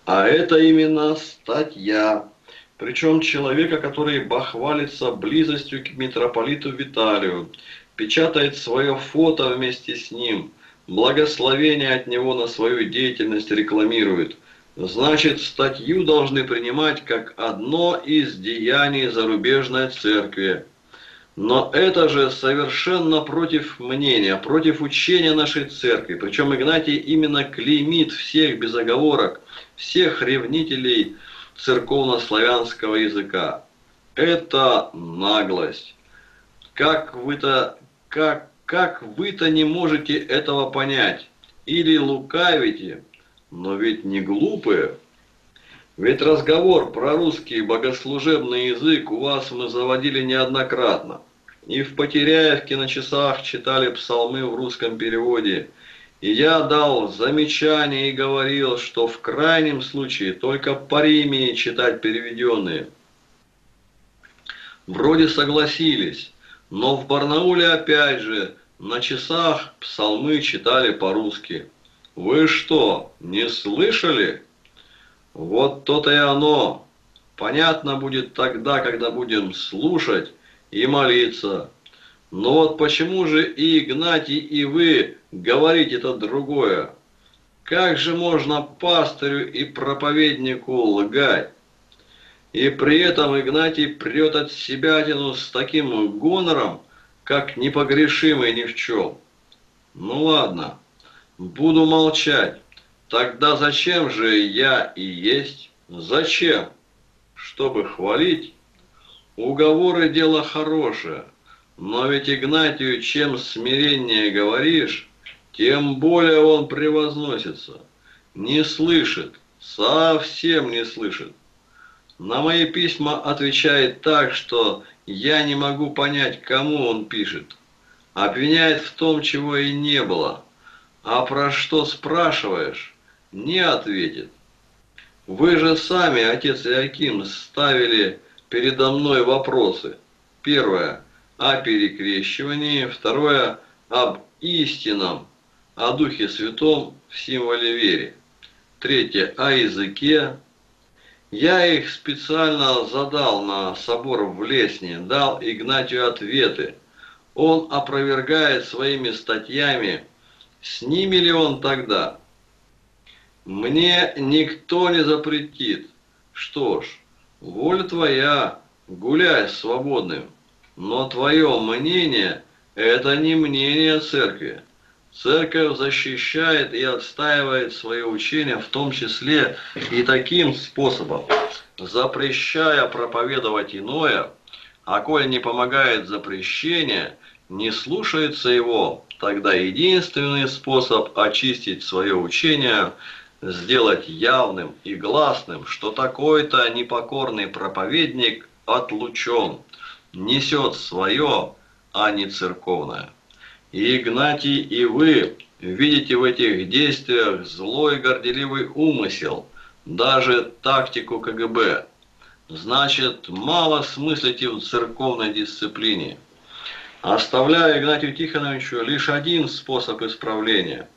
А это именно статья. Причем человека, который бахвалится близостью к митрополиту Виталию, печатает свое фото вместе с ним, благословение от него на свою деятельность рекламирует. Значит, статью должны принимать как одно из деяний зарубежной церкви. Но это же совершенно против мнения, против учения нашей церкви. Причем Игнатий именно клеймит всех без оговорок, всех ревнителей церковнославянского языка. Это наглость. Как вы-то, как, как вы-то не можете этого понять? Или лукавите? Но ведь не глупые. Ведь разговор про русский богослужебный язык у вас мы заводили неоднократно. И в Потеряевке на часах читали псалмы в русском переводе. И я дал замечание и говорил, что в крайнем случае только по Римии читать переведенные. Вроде согласились, но в Барнауле опять же на часах псалмы читали по-русски. Вы что, не слышали? Вот то-то и оно. Понятно будет тогда, когда будем слушать и молиться. Но вот почему же и Игнатий, и вы говорите-то другое? Как же можно пастырю и проповеднику лгать? И при этом Игнатий прет от себятину с таким гонором, как непогрешимый ни в чем. Ну ладно, буду молчать. Тогда зачем же я и есть? Зачем? Чтобы хвалить? Уговоры дело хорошее, но ведь Игнатию чем смиреннее говоришь, тем более он превозносится. Не слышит, совсем не слышит. На мои письма отвечает так, что я не могу понять, кому он пишет. Обвиняет в том, чего и не было. А про что спрашиваешь, не ответит. Вы же сами, отец Иоаким, ставили передо мной вопросы. Первое – о перекрещивании. Второе – об истинном, о Духе Святом в символе вере. Третье – о языке. Я их специально задал на собор в Лесне, дал Игнатию ответы. Он опровергает своими статьями. С ними ли он тогда? Мне никто не запретит. Что ж, воля твоя, гуляй свободным. Но твое мнение – это не мнение церкви. Церковь защищает и отстаивает свое учение, в том числе и таким способом, запрещая проповедовать иное, а коль не помогает запрещение, не слушается его, тогда единственный способ очистить свое учение – сделать явным и гласным, что такой-то непокорный проповедник отлучен, несет свое, а не церковное. И Игнатий, и вы видите в этих действиях злой горделивый умысел, даже тактику ка гэ бэ. Значит, мало смыслите в церковной дисциплине. Оставляю Игнатию Тихоновичу лишь один способ исправления.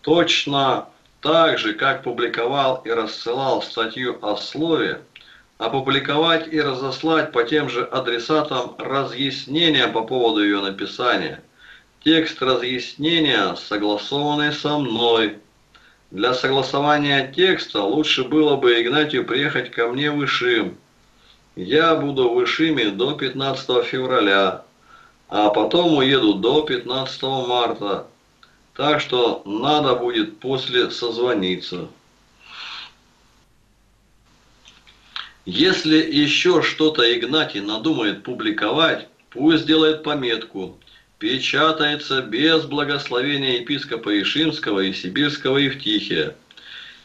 Точно так же, как публиковал и рассылал статью о слове, опубликовать и разослать по тем же адресатам разъяснения по поводу ее написания. Текст разъяснения, согласованный со мной. Для согласования текста лучше было бы Игнатию приехать ко мне в Ишим. Я буду в Ишиме до пятнадцатого февраля, а потом уеду до пятнадцатого марта. Так что надо будет после созвониться. Если еще что-то Игнатий надумает публиковать, пусть делает пометку. Печатается без благословения епископа Ишимского и Сибирского Евтихия.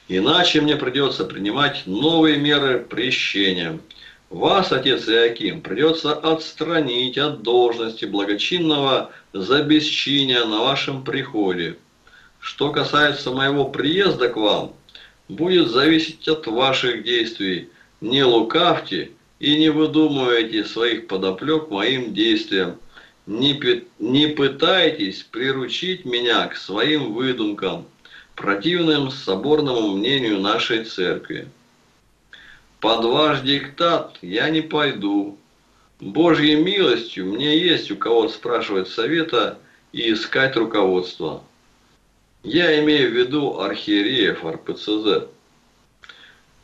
Иначе мне придется принимать новые меры прещения. Вас, отец Иоаким, придется отстранить от должности благочинного за бесчиние на вашем приходе. Что касается моего приезда к вам, будет зависеть от ваших действий. Не лукавьте и не выдумывайте своих подоплек моим действиям. Не, не пытайтесь приручить меня к своим выдумкам, противным соборному мнению нашей церкви. Под ваш диктат я не пойду. Божьей милостью мне есть у кого спрашивать совета и искать руководство. Я имею в виду архиереев эр пэ цэ зэ.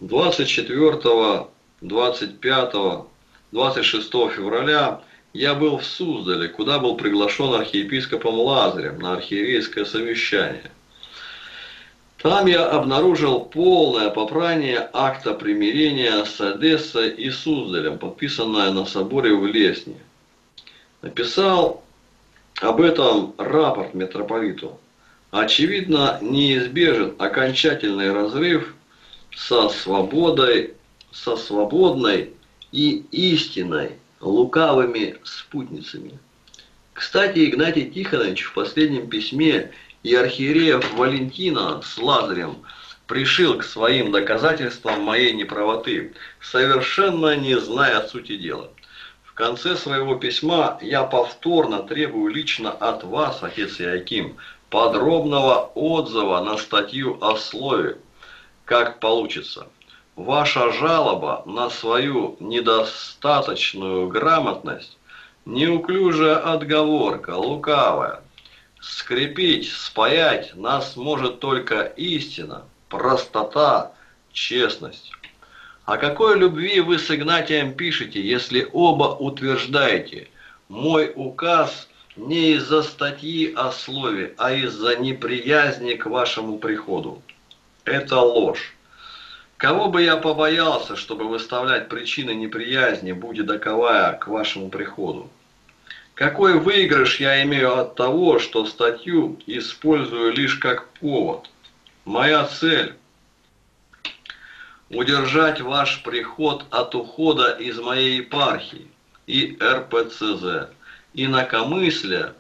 двадцать четвёртого, двадцать пятого, двадцать шестого февраля я был в Суздале, куда был приглашен архиепископом Лазарем на архиерейское совещание. Там я обнаружил полное попрание акта примирения с Одессой и Суздалем, подписанное на соборе в Лесне. Написал об этом рапорт митрополиту. Очевидно, неизбежен окончательный разрыв со свободой, со свободной и истинной лукавыми спутницами. Кстати, Игнатий Тихонович в последнем письме и архиереев Валентина с Лазарем пришил к своим доказательствам моей неправоты, совершенно не зная сути дела. В конце своего письма я повторно требую лично от вас, отец Иоаким, подробного отзыва на статью о слове, как получится. Ваша жалоба на свою недостаточную грамотность, неуклюжая отговорка, лукавая. Скрепить, спаять нас может только истина, простота, честность. О какой любви вы с Игнатием пишете, если оба утверждаете? Мой указ не из-за статьи о слове, а из-за неприязни к вашему приходу. Это ложь. Кого бы я побоялся, чтобы выставлять причины неприязни, будь таковая, к вашему приходу? Какой выигрыш я имею от того, что статью использую лишь как повод? Моя цель удержать ваш приход от ухода из моей епархии и эр пэ цэ зэ, инакомыслие,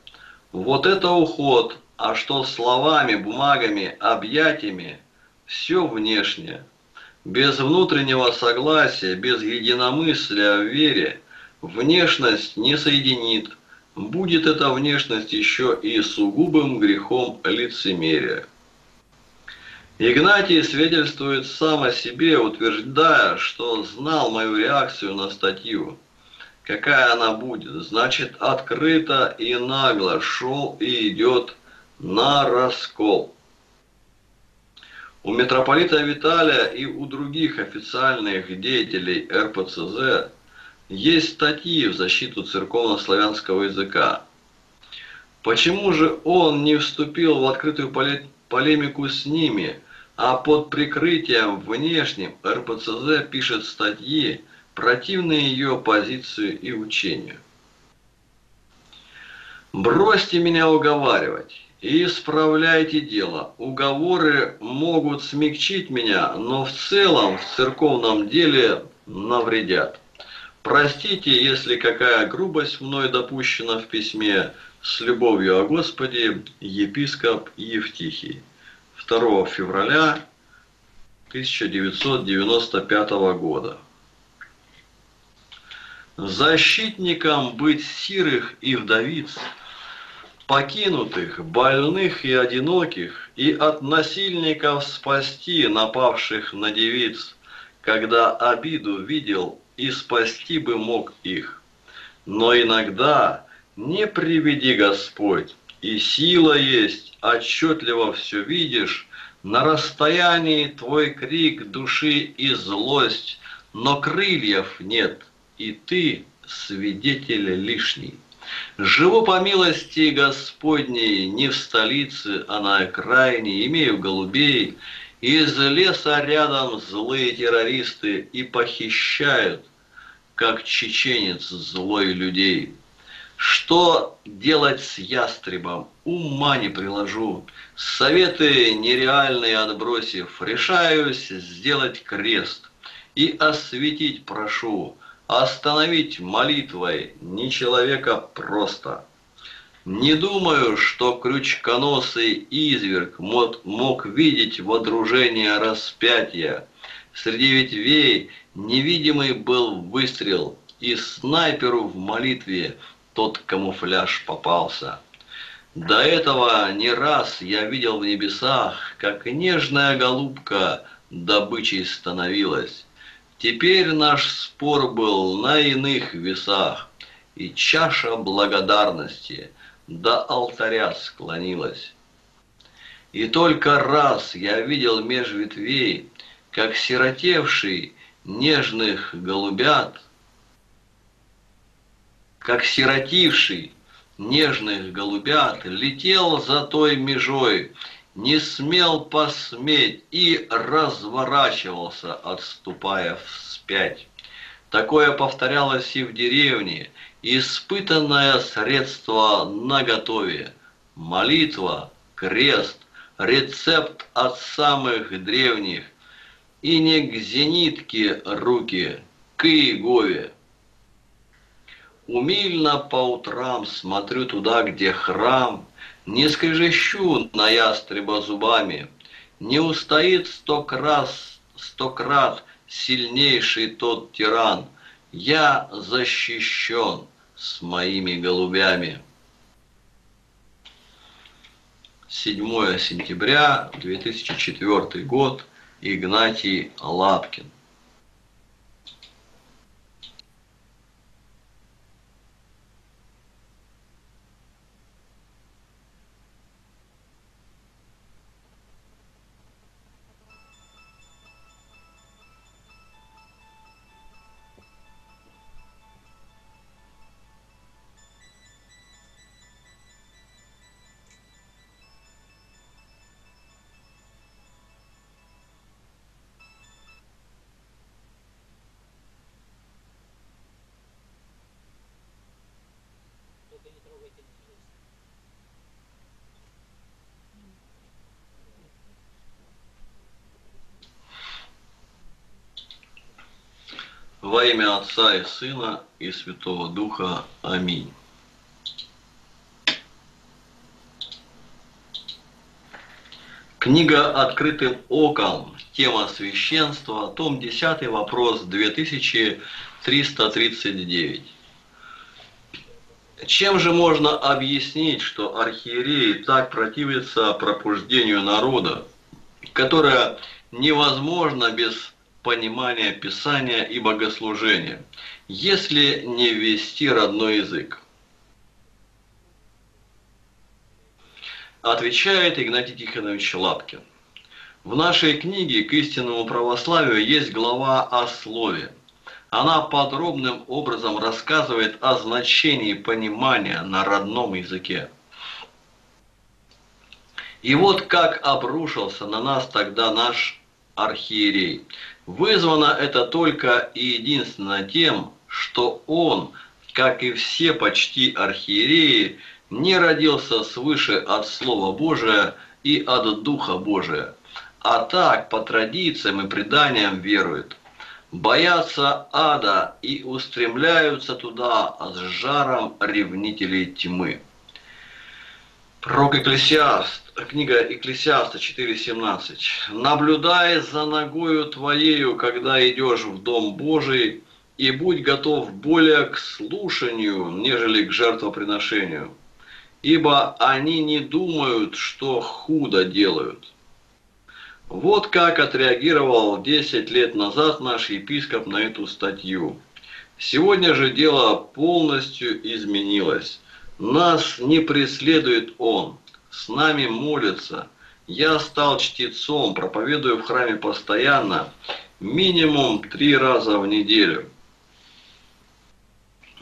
вот это уход, а что словами, бумагами, объятиями, все внешнее. Без внутреннего согласия, без единомыслия в вере, внешность не соединит, будет эта внешность еще и сугубым грехом лицемерия. Игнатий свидетельствует сам о себе, утверждая, что знал мою реакцию на статью. Какая она будет? Значит, открыто и нагло шел и идет на раскол. У митрополита Виталия и у других официальных деятелей эр пэ цэ зэ есть статьи в защиту церковно-славянского языка. Почему же он не вступил в открытую полемику с ними, а под прикрытием внешним эр пэ цэ зэ пишет статьи, противные ее позиции и учению? Бросьте меня уговаривать и исправляйте дело. Уговоры могут смягчить меня, но в целом в церковном деле навредят. Простите, если какая грубость мной допущена в письме, с любовью о Господе, епископ Евтихий. второго февраля тысяча девятьсот девяносто пятого года. Защитникам быть сирых и вдовиц, покинутых, больных и одиноких, и от насильников спасти напавших на девиц, когда обиду видел и спасти бы мог их. Но иногда не приведи Господь, и сила есть, отчетливо все видишь, на расстоянии твой крик души и злость, но крыльев нет, и ты свидетель лишний. Живу по милости Господней, не в столице, а на окраине, имею голубей, из леса рядом злые террористы и похищают, как чеченец злой людей. Что делать с ястребом, ума не приложу, советы нереальные отбросив, решаюсь сделать крест и осветить прошу, остановить молитвой не человека просто. Не думаю, что крючконосый изверг мог, мог видеть водружение распятия. Среди ветвей невидимый был выстрел, и снайперу в молитве тот камуфляж попался. До этого не раз я видел в небесах, как нежная голубка добычей становилась. Теперь наш спор был на иных весах, и чаша благодарности до алтаря склонилась. И только раз я видел меж ветвей, как сиротевший нежных голубят, как сиротивший нежных голубят, летел за той межой, не смел посметь и разворачивался, отступая вспять. Такое повторялось и в деревне, испытанное средство наготове, молитва, крест, рецепт от самых древних, и не к зенитке руки, к Иегове. Умильно по утрам смотрю туда, где храм, не скрежещу на ястреба зубами, не устоит сто крат, сто крат сильнейший тот тиран. Я защищен с моими голубями. седьмое сентября две тысячи четвёртый год. Игнатий Лапкин. Во имя Отца и Сына и Святого Духа. Аминь. Книга «Открытым оком», тема священства, том десятый, вопрос две тысячи триста тридцать девять. Чем же можно объяснить, что архиереи так противятся пробуждению народа, которое невозможно без понимания Писания и богослужения, если не вести родной язык? Отвечает Игнатий Тихонович Лапкин. В нашей книге «К истинному православию» есть глава о слове. Она подробным образом рассказывает о значении понимания на родном языке. И вот как обрушился на нас тогда наш архиерей. Вызвано это только и единственно тем, что он, как и все почти архиереи, не родился свыше от Слова Божия и от Духа Божия, а так по традициям и преданиям верует. Боятся ада и устремляются туда с жаром ревнителей тьмы. Пророк Экклесиаст, книга Экклесиаста четыре семнадцать. «Наблюдай за ногою твоею, когда идешь в Дом Божий, и будь готов более к слушанию, нежели к жертвоприношению, ибо они не думают, что худо делают». Вот как отреагировал десять лет назад наш епископ на эту статью. Сегодня же дело полностью изменилось. Нас не преследует он, с нами молится. Я стал чтецом, проповедую в храме постоянно, минимум три раза в неделю.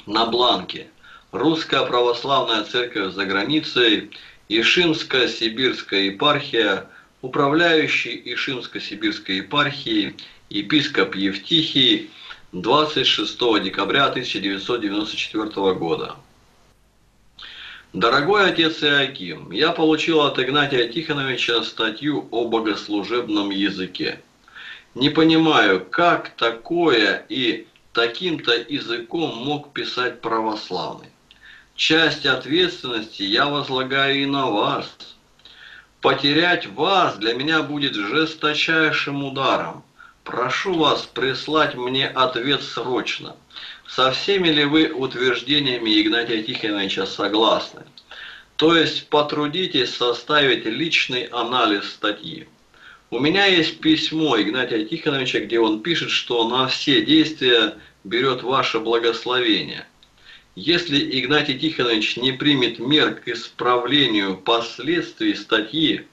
На бланке. Русская православная церковь за границей, Ишимско-Сибирская епархия, управляющий Ишимско-Сибирской епархии епископ Евтихий двадцать шестого декабря тысяча девятьсот девяносто четвёртого года. Дорогой отец Иоаким, я получил от Игнатия Тихоновича статью о богослужебном языке. Не понимаю, как такое и таким-то языком мог писать православный. Часть ответственности я возлагаю и на вас. Потерять вас для меня будет жесточайшим ударом. Прошу вас прислать мне ответ срочно. Со всеми ли вы утверждениями Игнатия Тихоновича согласны? То есть потрудитесь составить личный анализ статьи. У меня есть письмо Игнатия Тихоновича, где он пишет, что на все действия берет ваше благословение. Если Игнатий Тихонович не примет мер к исправлению последствий статьи,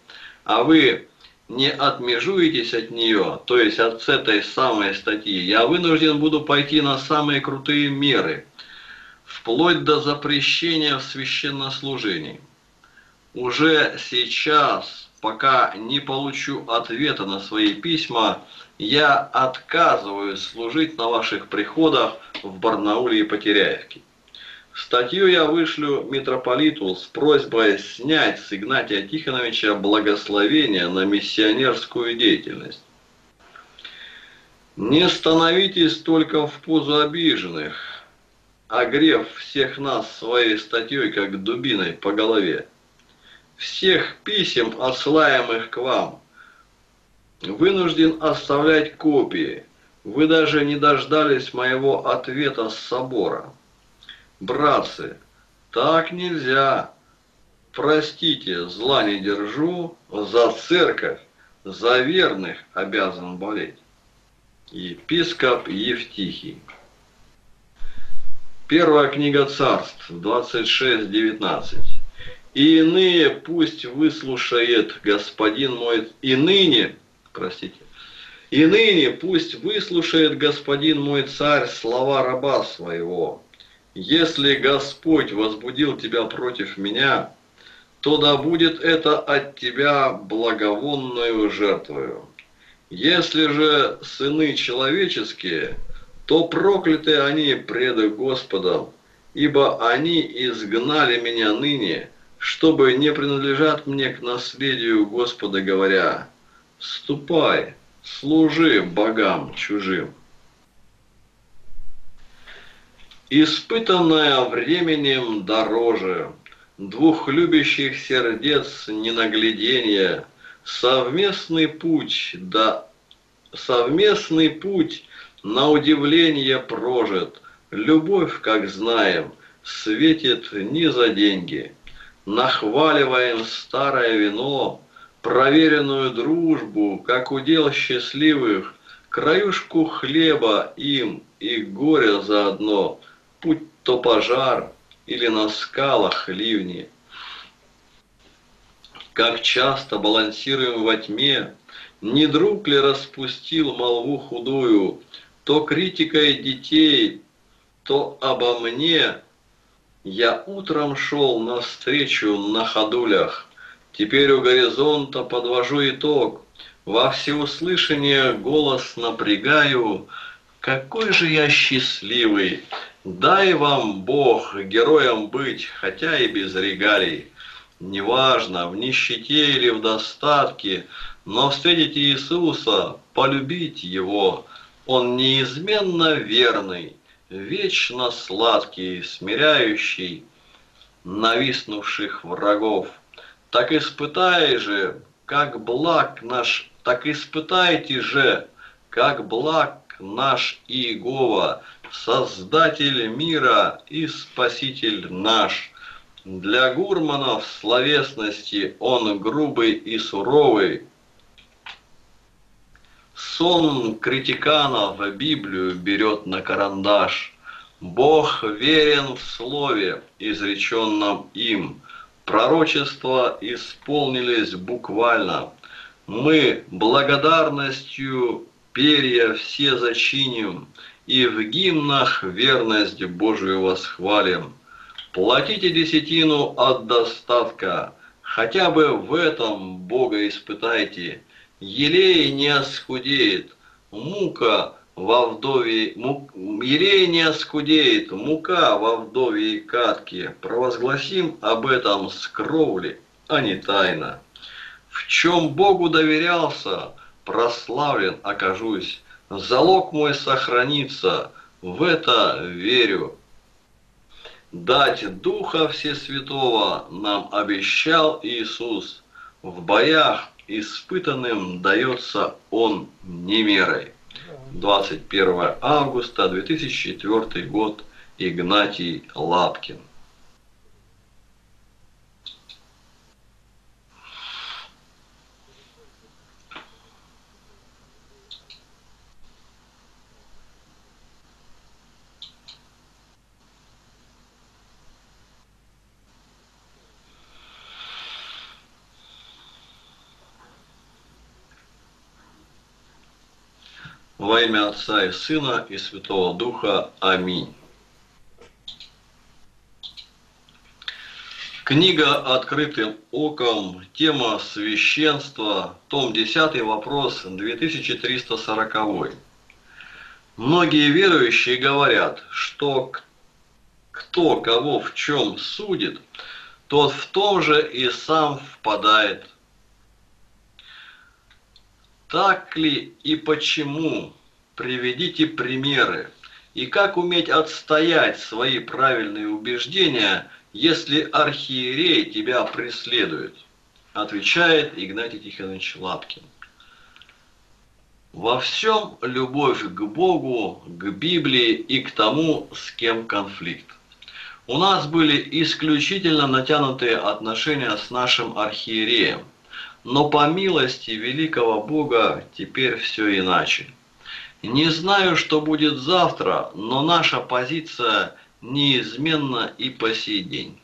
а вы не отмежуетесь от нее, то есть от этой самой статьи, я вынужден буду пойти на самые крутые меры, вплоть до запрещения в священнослужении. Уже сейчас, пока не получу ответа на свои письма, я отказываюсь служить на ваших приходах в Барнауле и Потеряевке. Статью я вышлю митрополиту с просьбой снять с Игнатия Тихоновича благословение на миссионерскую деятельность. Не становитесь только в позу обиженных, огрев всех нас своей статьей, как дубиной по голове. Всех писем, отсылаемых к вам, вынужден оставлять копии. Вы даже не дождались моего ответа с собора. Братцы, так нельзя. Простите, зла не держу, за церковь, за верных обязан болеть. Епископ Евтихий. Первая книга Царств, двадцать шесть девятнадцать. И иные пусть выслушает Господин мой, и ныне, простите, и ныне пусть выслушает Господин мой Царь слова раба своего. Если Господь возбудил тебя против меня, то да будет это от тебя благовонную жертвою. Если же сыны человеческие, то прокляты они пред Господом, ибо они изгнали меня ныне, чтобы не принадлежать мне к наследию Господа, говоря: «Ступай, служи богам чужим». Испытанная временем дороже, двух любящих сердец ненагляденье, совместный путь, да совместный путь на удивление прожит, любовь, как знаем, светит не за деньги. Нахваливаем старое вино, проверенную дружбу, как удел счастливых, краюшку хлеба им и горе заодно, путь то пожар или на скалах ливни. Как часто балансируем во тьме, не друг ли распустил молву худую, то критикой детей, то обо мне. Я утром шел навстречу на ходулях, теперь у горизонта подвожу итог, во всеуслышание голос напрягаю, какой же я счастливый, дай вам Бог героем быть, хотя и без регалий. Неважно, в нищете или в достатке, но встретите Иисуса, полюбите Его. Он неизменно верный, вечно сладкий, смиряющий нависнувших врагов. Так испытай же, как благ наш, так испытайте же, как благ наш Иегова, Создатель мира и Спаситель наш. Для гурманов словесности он грубый и суровый. Сон критиканов Библию берет на карандаш. Бог верен в слове, изреченном им. Пророчества исполнились буквально. Мы благодарностью перья все зачиним и в гимнах верность Божию восхвалим. Платите десятину от достатка, хотя бы в этом Бога испытайте. Елей не оскудеет, мука во вдове, мук, елей не оскудеет, мука во вдове и катке. Провозгласим об этом с кровли, а не тайно. В чем Богу доверялся, прославлен окажусь, залог мой сохранится, в это верю. Дать Духа Всесвятого нам обещал Иисус. В боях испытанным дается Он не мерой. двадцать первое августа две тысячи четвёртый год. Игнатий Лапкин. Во имя Отца и Сына и Святого Духа. Аминь. Книга «Открытым оком», тема «Священство», том десятый, вопрос две тысячи триста сороковой. Многие верующие говорят, что кто кого в чем судит, тот в том же и сам впадает. Так ли и почему? Приведите примеры. И как уметь отстоять свои правильные убеждения, если архиерей тебя преследует? Отвечает Игнатий Тихонович Лапкин. Во всем любовь к Богу, к Библии и к тому, с кем конфликт. У нас были исключительно натянутые отношения с нашим архиереем. Но по милости великого Бога теперь все иначе. Не знаю, что будет завтра, но наша позиция неизменна и по сей день.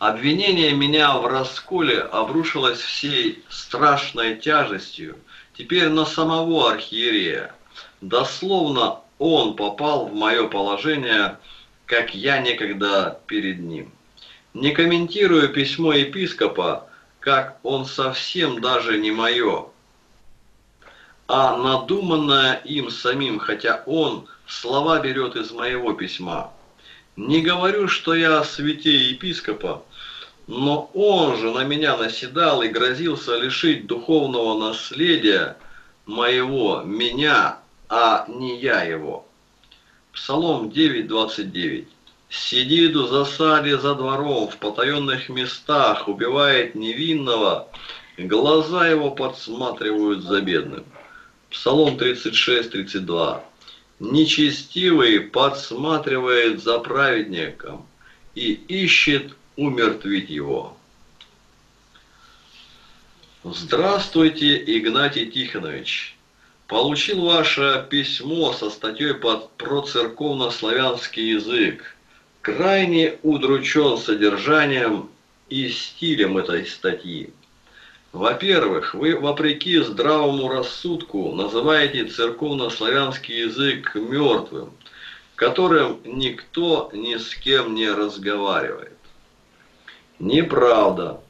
Обвинение меня в расколе обрушилось всей страшной тяжестью, теперь на самого архиерея. Дословно он попал в мое положение, как я некогда перед ним. Не комментирую письмо епископа, как он совсем даже не мое, а надуманное им самим, хотя он слова берет из моего письма. Не говорю, что я о святе епископа, но он же на меня наседал и грозился лишить духовного наследия моего, меня, а не я его. Псалом девять двадцать девять. «Сидит в засаде за двором, в потаенных местах, убивает невинного, глаза его подсматривают за бедным». Псалом тридцать шесть тридцать два. «Нечестивый подсматривает за праведником и ищет умертвить его». Здравствуйте, Игнатий Тихонович. Получил ваше письмо со статьей под про церковно-славянский язык. Крайне удручен содержанием и стилем этой статьи. Во-первых, вы, вопреки здравому рассудку, называете церковно-славянский язык мертвым, которым никто ни с кем не разговаривает. Неправда.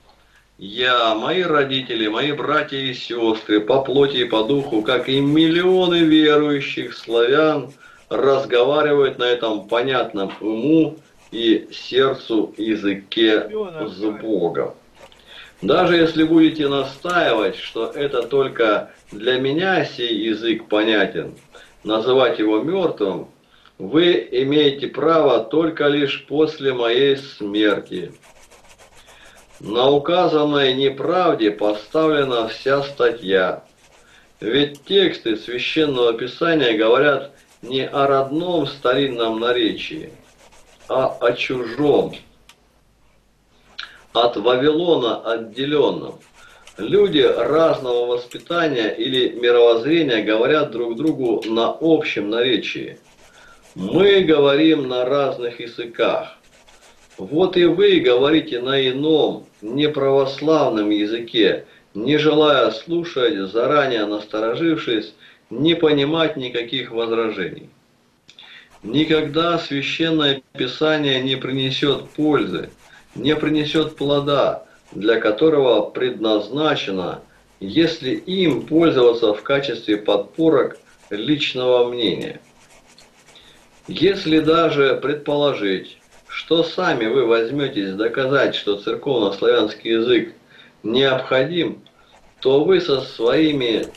Я, мои родители, мои братья и сестры по плоти и по духу, как и миллионы верующих славян, разговаривают на этом понятном уму и сердцу языке с Богом. Даже если будете настаивать, что это только для меня сей язык понятен, называть его мертвым, вы имеете право только лишь после моей смерти. На указанной неправде поставлена вся статья. Ведь тексты Священного Писания говорят не о родном старинном наречии, а о чужом, от Вавилона отделенном. Люди разного воспитания или мировоззрения говорят друг другу на общем наречии. Мы говорим на разных языках. Вот и вы говорите на ином, неправославном языке, не желая слушать, заранее насторожившись, не понимать никаких возражений. Никогда Священное Писание не принесет пользы, не принесет плода, для которого предназначено, если им пользоваться в качестве подпорок личного мнения. Если даже предположить, что сами вы возьметесь доказать, что церковно-славянский язык необходим, то вы со своими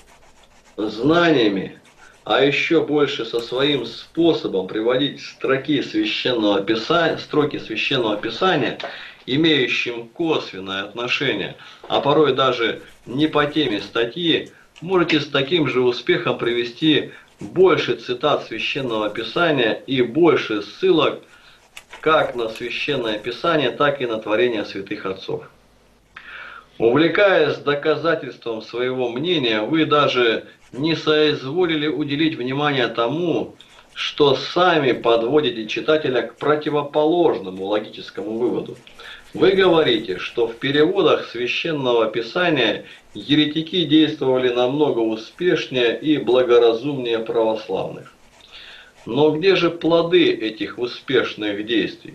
знаниями, а еще больше со своим способом приводить строки священного писания, строки священного писания, имеющим косвенное отношение, а порой даже не по теме статьи, можете с таким же успехом привести больше цитат священного писания и больше ссылок как на Священное Писание, так и на творение святых отцов. Увлекаясь доказательством своего мнения, вы даже не соизволили уделить внимание тому, что сами подводите читателя к противоположному логическому выводу. Вы говорите, что в переводах Священного Писания еретики действовали намного успешнее и благоразумнее православных. Но где же плоды этих успешных действий?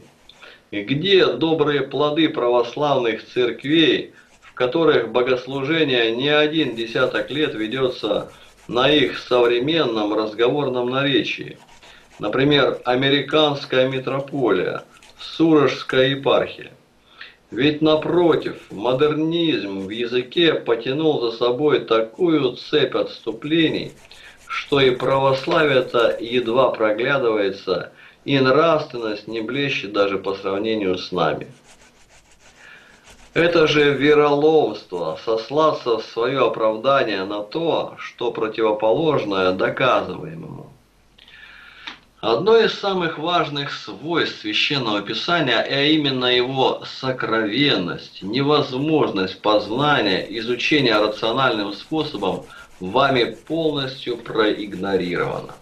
Где добрые плоды православных церквей, в которых богослужение не один десяток лет ведется на их современном разговорном наречии? Например, американская митрополия, Сурожская епархия. Ведь напротив, модернизм в языке потянул за собой такую цепь отступлений, что и православие-то едва проглядывается, и нравственность не блещет даже по сравнению с нами. Это же вероломство, сослаться в свое оправдание на то, что противоположное доказываемому. Одно из самых важных свойств Священного Писания, а именно его сокровенность, невозможность познания, изучения рациональным способом, вами полностью проигнорировано.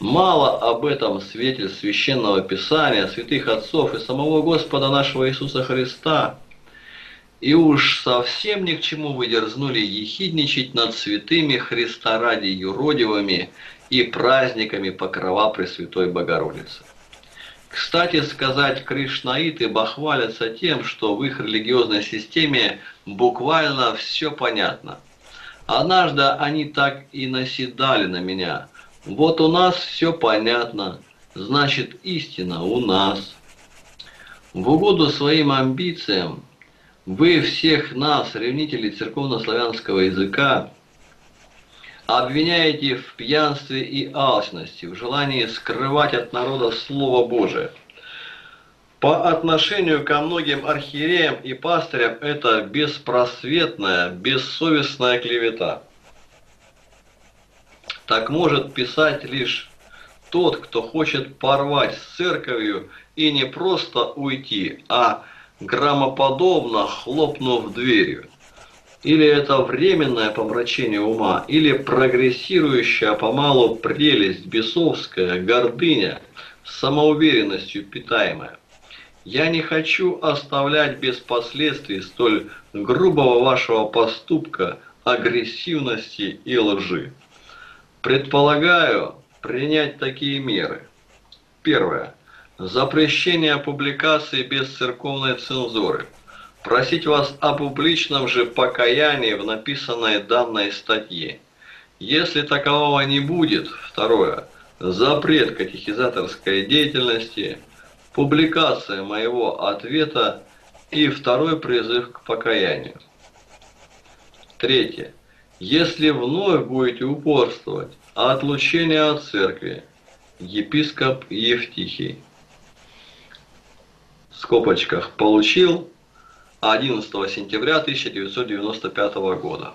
Мало об этом свидетельств Священного Писания, святых отцов и самого Господа нашего Иисуса Христа. И уж совсем ни к чему вы дерзнули ехидничать над святыми Христа ради юродивыми и праздниками покрова Пресвятой Богородицы. Кстати сказать, кришнаиты бахвалятся тем, что в их религиозной системе буквально все понятно. Однажды они так и наседали на меня. Вот у нас все понятно, значит истина у нас. В угоду своим амбициям вы всех нас, ревнителей церковно-славянского языка, обвиняете в пьянстве и алчности, в желании скрывать от народа Слово Божие. По отношению ко многим архиереям и пастырям это беспросветная, бессовестная клевета. Так может писать лишь тот, кто хочет порвать с церковью и не просто уйти, а громоподобно хлопнув дверью. Или это временное помрачение ума, или прогрессирующая помалу прелесть бесовская, гордыня, самоуверенностью питаемая. Я не хочу оставлять без последствий столь грубого вашего поступка, агрессивности и лжи. Предполагаю принять такие меры. Первое. Запрещение публикации без церковной цензуры. Просить вас о публичном же покаянии в написанной данной статье. Если такового не будет, второе. Запрет катехизаторской деятельности, публикация моего ответа и второй призыв к покаянию. Третье. Если вновь будете упорствовать, отлучение от церкви. Епископ Евтихий. В скобочках получил одиннадцатого сентября тысяча девятьсот девяносто пятого года.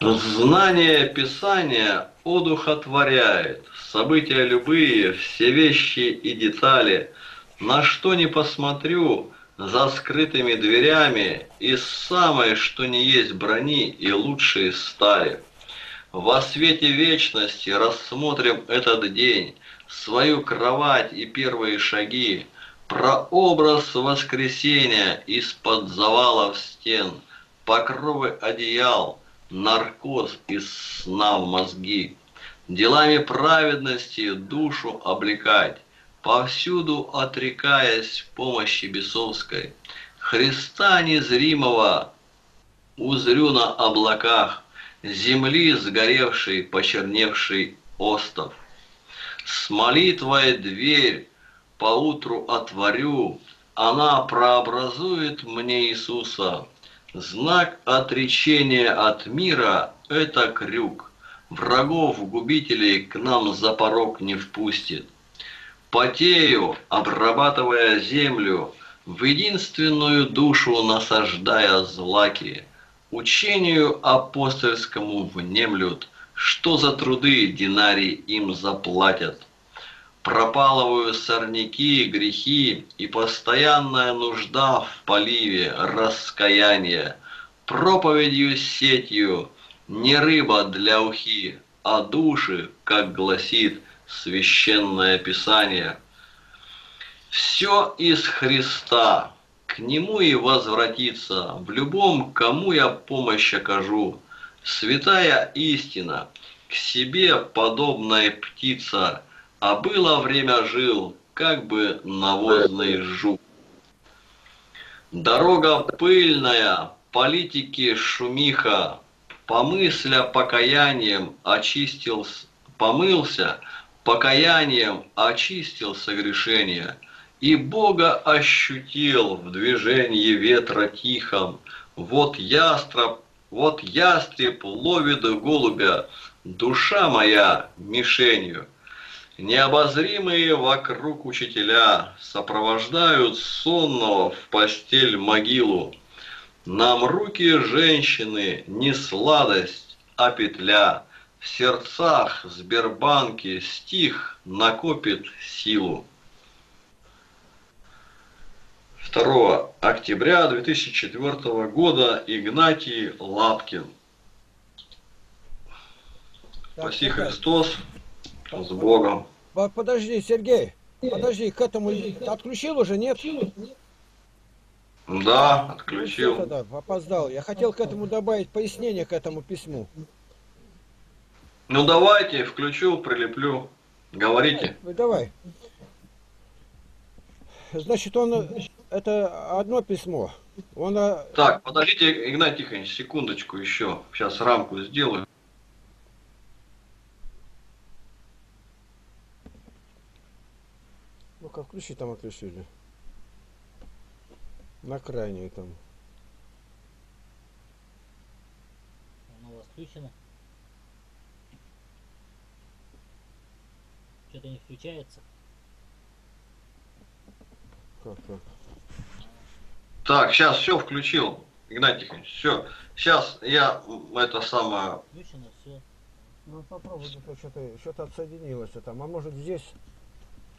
Знание Писания одухотворяет события любые, все вещи и детали, на что не посмотрю, за скрытыми дверями из самой, что не есть брони и лучшей стали. Во свете вечности рассмотрим этот день, свою кровать и первые шаги, прообраз воскресения из-под завалов стен, покровы одеял, наркоз из сна в мозги, делами праведности душу облекать, повсюду отрекаясь помощи бесовской. Христа незримого узрю на облаках, земли сгоревший, почерневший остов. С молитвой дверь поутру отворю, она прообразует мне Иисуса. Знак отречения от мира – это крюк, врагов губителей к нам за порог не впустит. Потею, обрабатывая землю, в единственную душу насаждая злаки, учению апостольскому внемлют, что за труды динарий им заплатят. Пропалываю сорняки, грехи и постоянная нужда в поливе раскаяния, проповедью сетью не рыба для ухи, а души, как гласит Священное Писание. Все из Христа, к Нему и возвратиться, в любом, кому я помощь окажу. Святая истина, к себе подобная птица, а было время жил, как бы навозный жук. Дорога пыльная, политики шумиха, помысля покаянием очистил, помылся, покаянием очистил согрешение, и Бога ощутил в движении ветра тихом. Вот ястреб, вот ястреб ловит голубя, душа моя мишенью. Необозримые вокруг учителя сопровождают сонного в постель могилу. Нам руки женщины не сладость, а петля. В сердцах Сбербанки стих накопит силу. второго октября две тысячи четвёртого года Игнатий Лапкин. Спаси Христос, с Богом. Подожди, Сергей, подожди, к этому отключил уже, нет? Да, отключил. Тогда опоздал. Я хотел к этому добавить пояснение, к этому письму. Ну давайте, включу, прилеплю. Говорите. Давай. Значит, он... Это одно письмо. Он... Так, подождите, Игнатий Тихонович, секундочку еще. Сейчас рамку сделаю. Ну-ка, включи, там отключили. На крайнюю там. включено. Что-то не включается. Как так? Так, сейчас все включил, Игнатий Тихонович, все. Сейчас я это самое... Включено все. Ну попробуй, что-то что-то отсоединилось там. А может здесь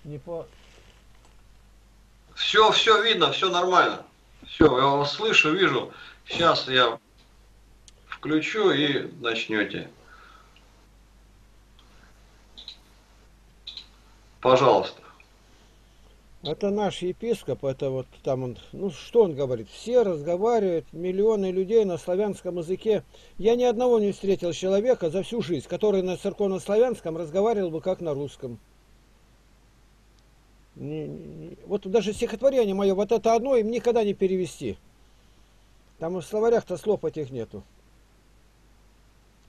не по... Все, все видно, все нормально. Все, я вас слышу, вижу. Сейчас я включу и начнете. Пожалуйста. Это наш епископ, это вот там он, ну что он говорит, все разговаривают, миллионы людей на славянском языке. Я ни одного не встретил человека за всю жизнь, который на церковно-славянском разговаривал бы как на русском. Не, не, вот даже стихотворение мое, вот это одно им никогда не перевести. Там и в словарях-то слов этих нету.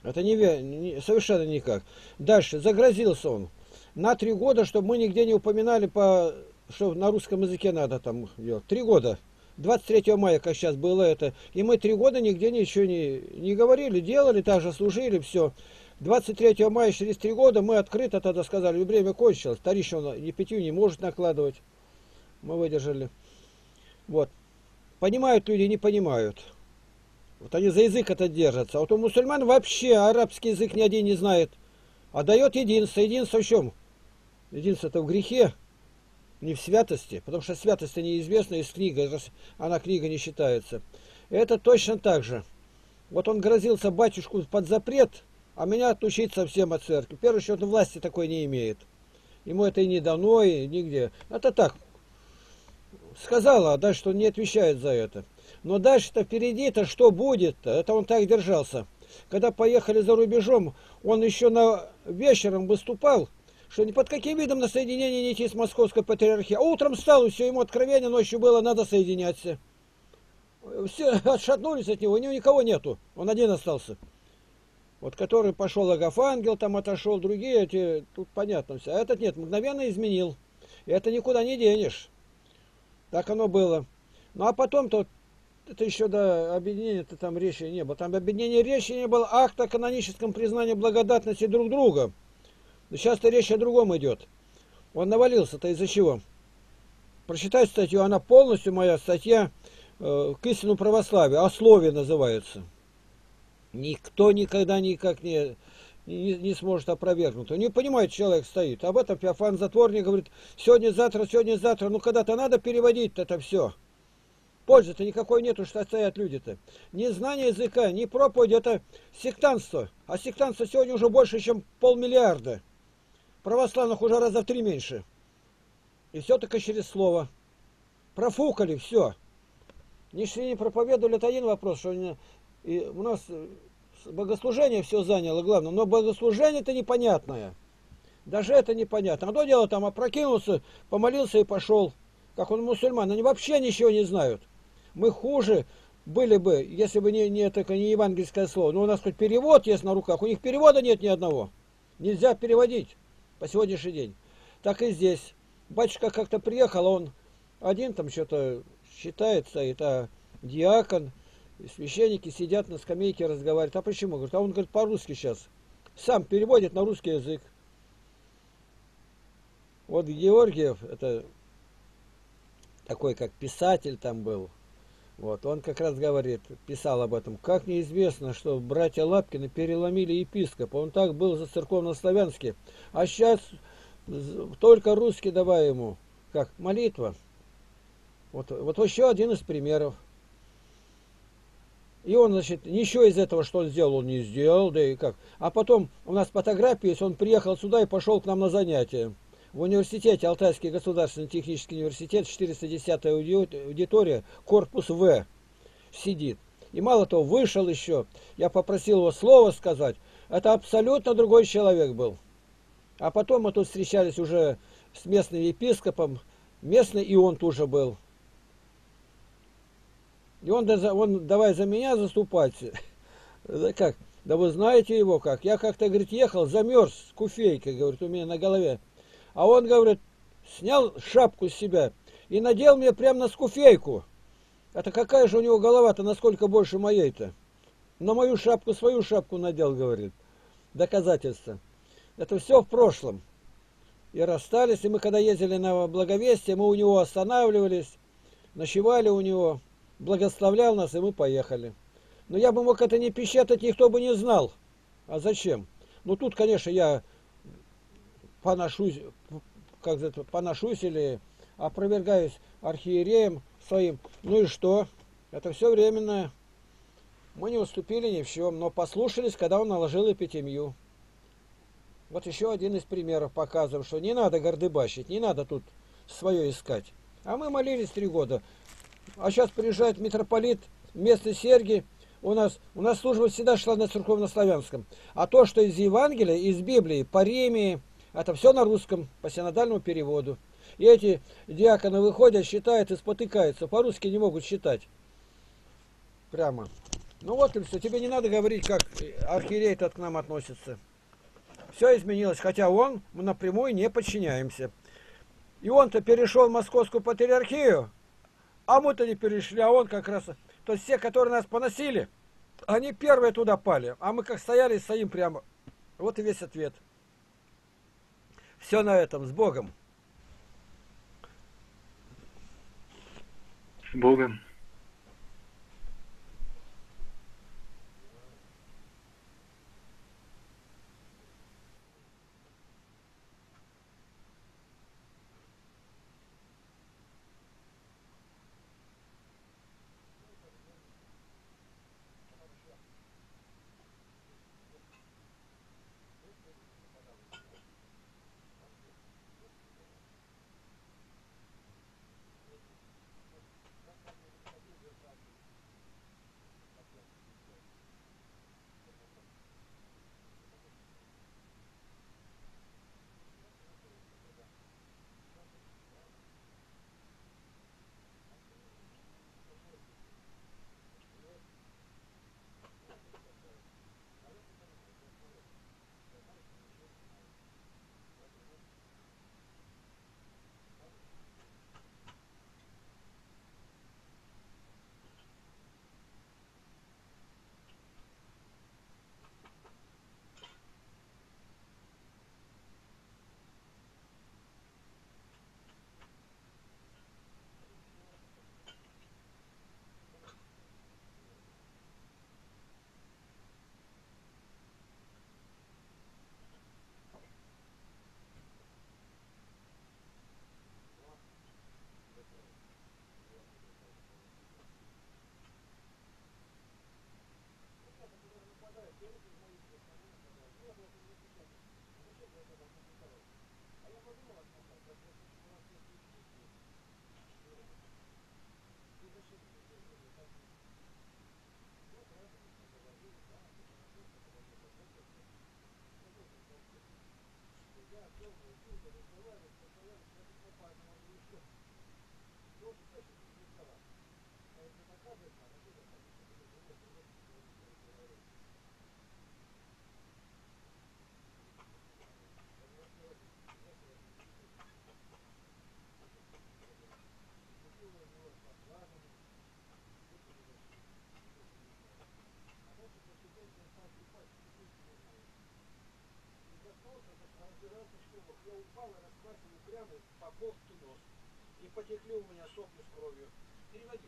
Это не, не, совершенно никак. Дальше, загрозился он. На три года, чтобы мы нигде не упоминали по... Что на русском языке надо там делать. Три года. двадцать третьего мая, как сейчас было это. И мы три года нигде ничего не, не говорили, делали, также служили, все. двадцать третьего мая, через три года, мы открыто тогда сказали, время кончилось. Вторично ни пятью не может накладывать. Мы выдержали. Вот. Понимают люди, не понимают. Вот они за язык это держатся. А вот у мусульман вообще арабский язык ни один не знает. А дает единство. Единство в чем? Единство-то в грехе. Не в святости, потому что святость неизвестна из книги, она книга не считается. Это точно так же. Вот он грозился батюшку под запрет, а меня отучить совсем от церкви. В первую очередь, он власти такой не имеет. Ему это и не дано, и нигде. Это так. Сказала, а дальше он не отвечает за это. Но дальше-то впереди-то что будет-то? Это он так держался. Когда поехали за рубежом, он еще на... вечером выступал, что ни под каким видом на соединение не идти с Московской патриархией. А утром встал, и все, ему откровение ночью было, надо соединяться. Все отшатнулись от него, у него никого нету, он один остался. Вот который пошел Агафангел, там отошел, другие, эти, тут понятно все. А этот нет, мгновенно изменил. И это никуда не денешь. Так оно было. Ну а потом-то, это еще до объединения-то там речи не было. Там объединения речи не было, акт о каноническом признании благодатности друг друга. Но сейчас-то речь о другом идет. Он навалился-то из-за чего? Прочитай статью, она полностью моя статья э, к истину православия, о слове называется. Никто никогда никак не, не, не сможет опровергнуть. Он не понимает, человек стоит. Об этом Феофан Затворник говорит, сегодня-завтра, сегодня-завтра. Ну когда-то надо переводить-то это все. Пользы-то никакой нету, что стоят люди-то. Ни знание языка, ни проповедь, это сектантство. А сектантство сегодня уже больше, чем полмиллиарда. Православных уже раза в три меньше. И все только через слово. Профукали, все. Не шли, не проповедовали, это один вопрос. Что и у нас богослужение все заняло, главное. Но богослужение-то непонятное. Даже это непонятно. Одно дело там опрокинулся, помолился и пошел. Как он мусульман. Они вообще ничего не знают. Мы хуже были бы, если бы не, не, только не евангельское слово. Но у нас хоть перевод есть на руках. У них перевода нет ни одного. Нельзя переводить. По сегодняшний день. Так и здесь. Батюшка как-то приехал, он один там что-то считает, стоит, а диакон, священники сидят на скамейке, разговаривают. А почему? Говорит, а он говорит по-русски сейчас. Сам переводит на русский язык. Вот Георгиев, это такой как писатель там был. Вот, он как раз говорит, писал об этом. Как неизвестно, что братья Лапкины переломили епископа. Он так был за церковно-славянский. А сейчас только русский давай ему. Как молитва. Вот, вот еще один из примеров. И он, значит, ничего из этого, что он сделал, он не сделал. Да и как. А потом у нас фотографии есть, он приехал сюда и пошел к нам на занятия. В университете, Алтайский государственный технический университет, четыреста десятая аудитория, корпус В, сидит. И мало того, вышел еще, я попросил его слово сказать, это абсолютно другой человек был. А потом мы тут встречались уже с местным епископом, местный и он тоже был. И он, он давай за меня заступать. Как? Да вы знаете его как? Я как-то, говорит, ехал, замерз с куфейкой, говорит, у меня на голове. А он, говорит, снял шапку с себя и надел мне прямо на скуфейку. Это какая же у него голова-то, насколько больше моей-то. На мою шапку свою шапку надел, говорит. Доказательства. Это все в прошлом. И расстались, и мы когда ездили на благовестие, мы у него останавливались, ночевали у него, благословлял нас, и мы поехали. Но я бы мог это не печатать, никто бы не знал. А зачем? Ну тут, конечно, я поношусь, как это, поношусь или опровергаюсь архиереем своим. Ну и что? Это все временное. Мы не уступили ни в чем, но послушались, когда он наложил эпитемию. Вот еще один из примеров показываем, что не надо гордыбащить, не надо тут свое искать. А мы молились три года. А сейчас приезжает митрополит, местный Сергий. У нас, у нас служба всегда шла на церковнославянском. А то, что из Евангелия, из Библии, по Римии, это все на русском, по синодальному переводу. И эти диаконы выходят, считают и спотыкаются. По-русски не могут считать. Прямо. Ну вот и все. Тебе не надо говорить, как архиерей этот к нам относится. Все изменилось. Хотя он, мы напрямую не подчиняемся. И он-то перешел в Московскую патриархию, а мы-то не перешли, а он как раз... То есть все, которые нас поносили, они первые туда пали. А мы как стояли, стоим прямо. Вот и весь ответ. Все на этом. С Богом. С Богом. Я упал и расхватил прямо по борту нос. И потекли у меня сопли с кровью. Переводи.